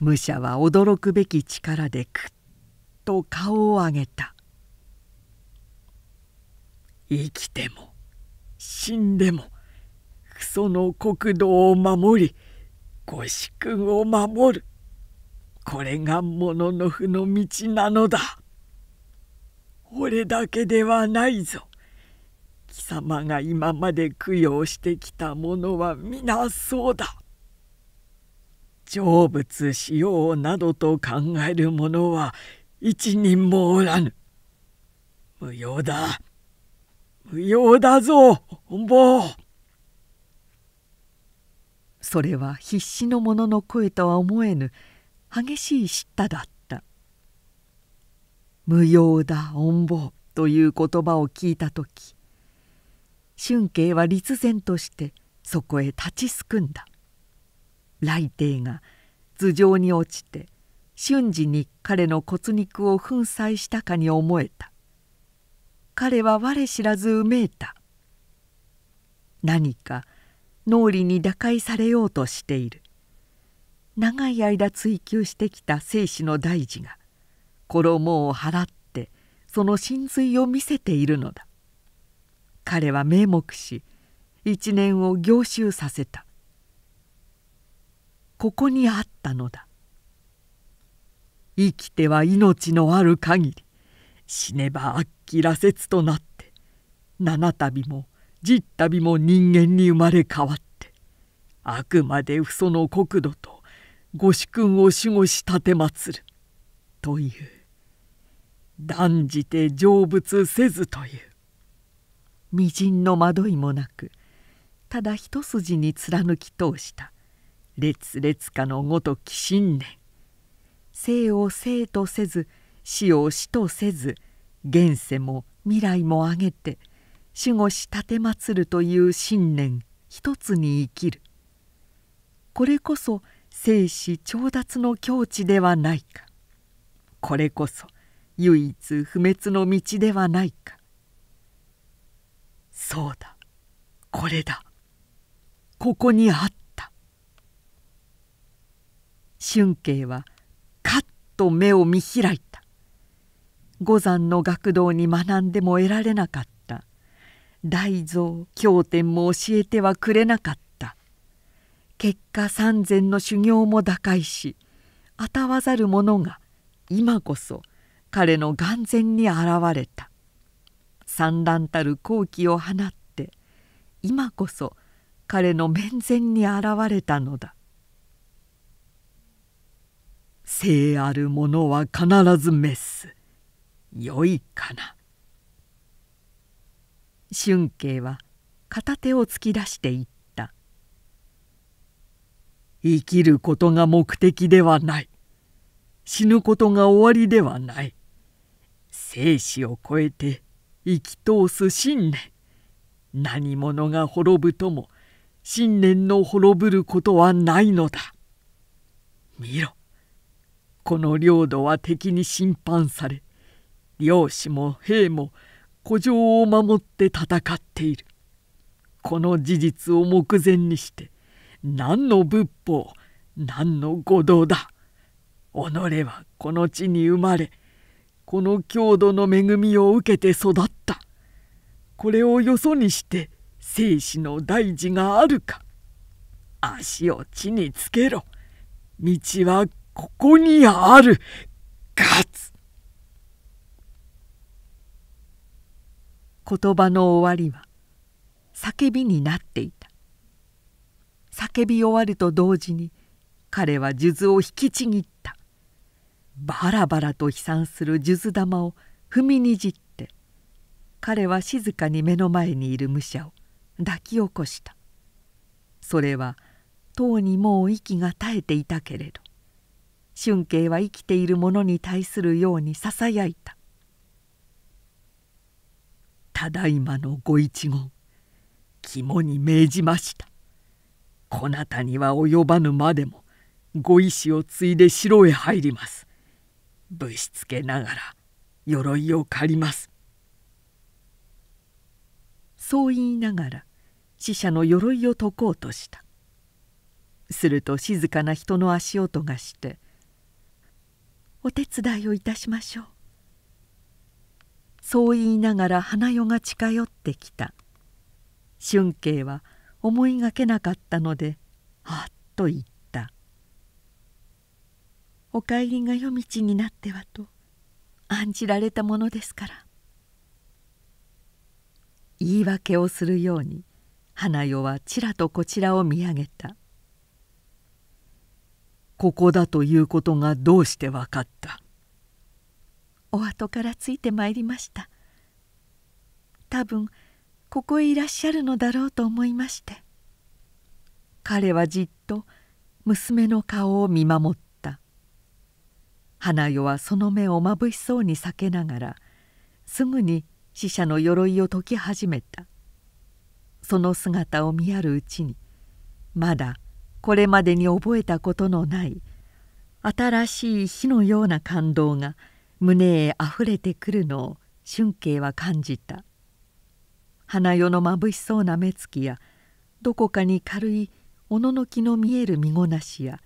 武者は驚くべき力でくっと顔を上げた。生きても死んでもその国土を守り御主君を守る、これがモノノフの道なのだ。俺だけではないぞ。貴様が今まで供養してきたものは皆そうだ。成仏しようなどと考える者は一人もおらぬ。無用だ。無用だぞ、ぼう。それは必死の者の声とは思えぬ激しい叱咤だった。無用だ、怨棒という言葉を聞いたとき、俊慶は立然としてそこへ立ちすくんだ。雷帝が頭上に落ちて瞬時に彼の骨肉を粉砕したかに思えた。彼は我知らずうめいた。何か脳裏に打開されようとしている。長い間追求してきた生死の大事が衣を払ってその真髄を見せているのだ。彼は瞑目し一念を凝集させた。ここにあったのだ。生きては命のある限り、死ねばあっきらせつとなって、七たびも十たびも人間に生まれ変わって、あくまで父祖の国土と御主君を守護したてまつるという、断じて成仏せずという、微塵の惑いもなく、ただ一筋に貫き通した。烈烈火のごとき信念、生を生とせず死を死とせず、現世も未来もあげて守護し奉るという信念一つに生きる。これこそ生死調達の境地ではないか。これこそ唯一不滅の道ではないか。そうだ、これだ。ここにあった。俊慶はカッと目を見開いた。五山の学童に学んでも得られなかった。大蔵経典も教えてはくれなかった。結果三千の修行も打開し、あたわざる者が今こそ彼の眼前に現れた。散乱たる好機を放って、今こそ彼の面前に現れたのだ。聖あるものは必ず滅す。よいかな。俊慶は片手を突き出して言った。生きることが目的ではない。死ぬことが終わりではない。生死を超えて生き通す信念。何者が滅ぶとも信念の滅ぶることはないのだ。見ろ。この領土は敵に侵犯され、領主も兵も古城を守って戦っている。この事実を目前にして、何の仏法、何の護道だ。己はこの地に生まれ、この郷土の恵みを受けて育った。これをよそにして生死の大事があるか。足を地につけろ。道はここにある。ガツ。言葉の終わりは叫びになっていた。叫び終わると同時に彼は数珠を引きちぎった。バラバラと飛散する数珠玉を踏みにじって、彼は静かに目の前にいる武者を抱き起こした。それはとうにもう息が絶えていたけれど、俊慶は生きているものに対するようにささやいた。ただいまのご一言、肝に銘じました。こなたには及ばぬまでも、ご意志を継いで城へ入ります。ぶしつけながら、鎧を借ります。そう言いながら、死者の鎧を解こうとした。すると静かな人の足音がして「お手伝いをいたしましょう」そう言いながら花代が近寄ってきた。俊慶は思いがけなかったのであっと言った「お帰りが夜道になってはと案じられたものですから」言い訳をするように花代はちらとこちらを見上げた。ここだということがどうしてわかった。お後からついてまいりました。多分ここへいらっしゃるのだろうと思いまして。彼はじっと娘の顔を見守った。花代はその目をまぶしそうに避けながら、すぐに死者の鎧を解き始めた。その姿を見やるうちに、まだこれまでに覚えたことのない新しい火のような感動が胸へあふれてくるのを俊慶は感じた。花代のまぶしそうな目つきやどこかに軽いおののきの見える身ごなしや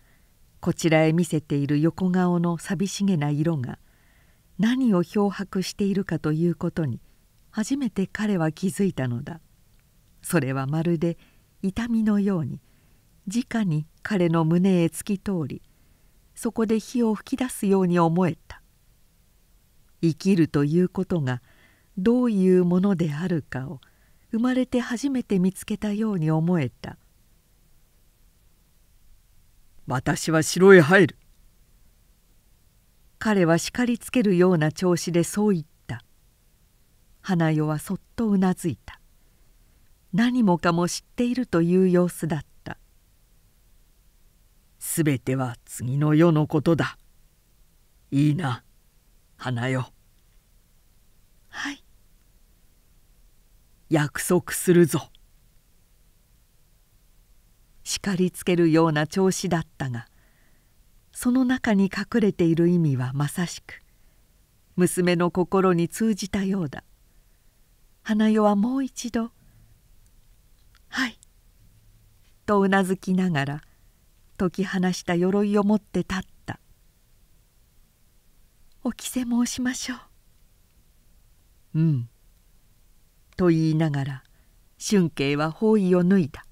こちらへ見せている横顔の寂しげな色が何を漂白しているかということに初めて彼は気づいたのだ。それはまるで痛みのように直に彼の胸へ突き通り、そこで火を噴き出すように思えた。生きるということがどういうものであるかを生まれて初めて見つけたように思えた。私は城へ入る。彼は叱りつけるような調子でそう言った。花代はそっとうなずいた。何もかも知っているという様子だった。すべては次の世のことだ。いいな、花代。はい。約束するぞ。叱りつけるような調子だったが、その中に隠れている意味はまさしく、娘の心に通じたようだ。花代はもう一度、はい、とうなずきながら、解き放した鎧を持って立った。お着せ申しましょう。うん。と言いながら、俊慶は包囲を脱いだ。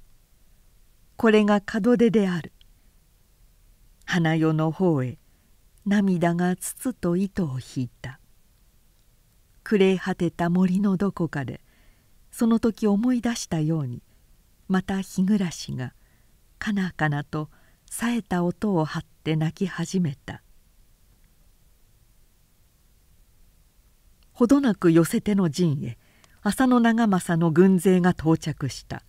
これが門出である。花代の方へ、涙が筒と糸を引いた。暮れ果てた森のどこかで、その時思い出したように、また日暮が、かなかなと、冴えた音を張って泣き始めた。ほどなく寄せ手の陣へ浅野長政の軍勢が到着した。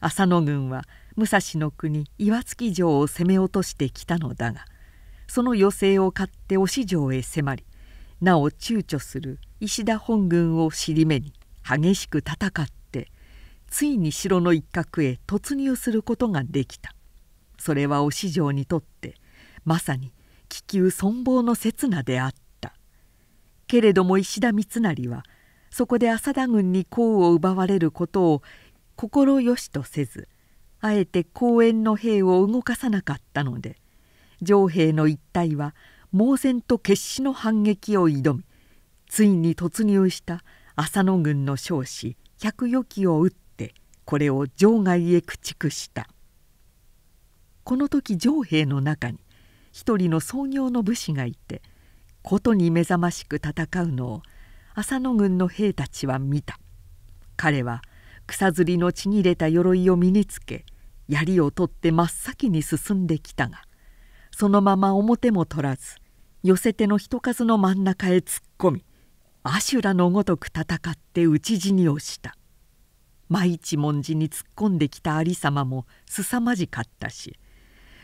浅野軍は武蔵の国岩槻城を攻め落としてきたのだが、その余勢を買って忍城へ迫り、なお躊躇する石田本軍を尻目に激しく戦って、ついに城の一角へ突入することができた。それは忍城にとってまさに危急存亡の刹那であった。けれども石田三成はそこで浅田軍に功を奪われることを心よしとせず、あえて後援の兵を動かさなかったので、城兵の一帯は猛然と決死の反撃を挑み、ついに突入した浅野軍の将士百余騎を撃ってこれを城外へ駆逐した。この時城兵の中に一人の創業の武士がいて、ことに目覚ましく戦うのを浅野軍の兵たちは見た。彼は草ずりのちぎれた鎧を身につけ、槍を取って真っ先に進んできたが、そのまま表も取らず寄せ手の人数の真ん中へ突っ込み、阿修羅のごとく戦って討ち死にをした。真一文字に突っ込んできた有様もすさまじかったし、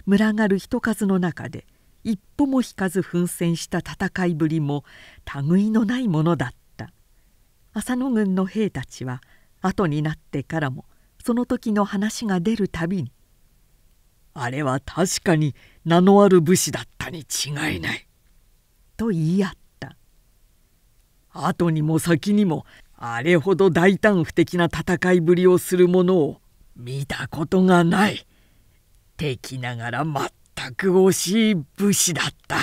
群がる人数の中で一歩も引かず奮戦した戦いぶりも類いのないものだった。浅野軍の兵たちは後になってからもその時の話が出るたびに、あれは確かに名のある武士だったに違いないと言い合った。後にも先にもあれほど大胆不敵な戦いぶりをする者を見たことがない。敵ながら全く惜しい武士だった。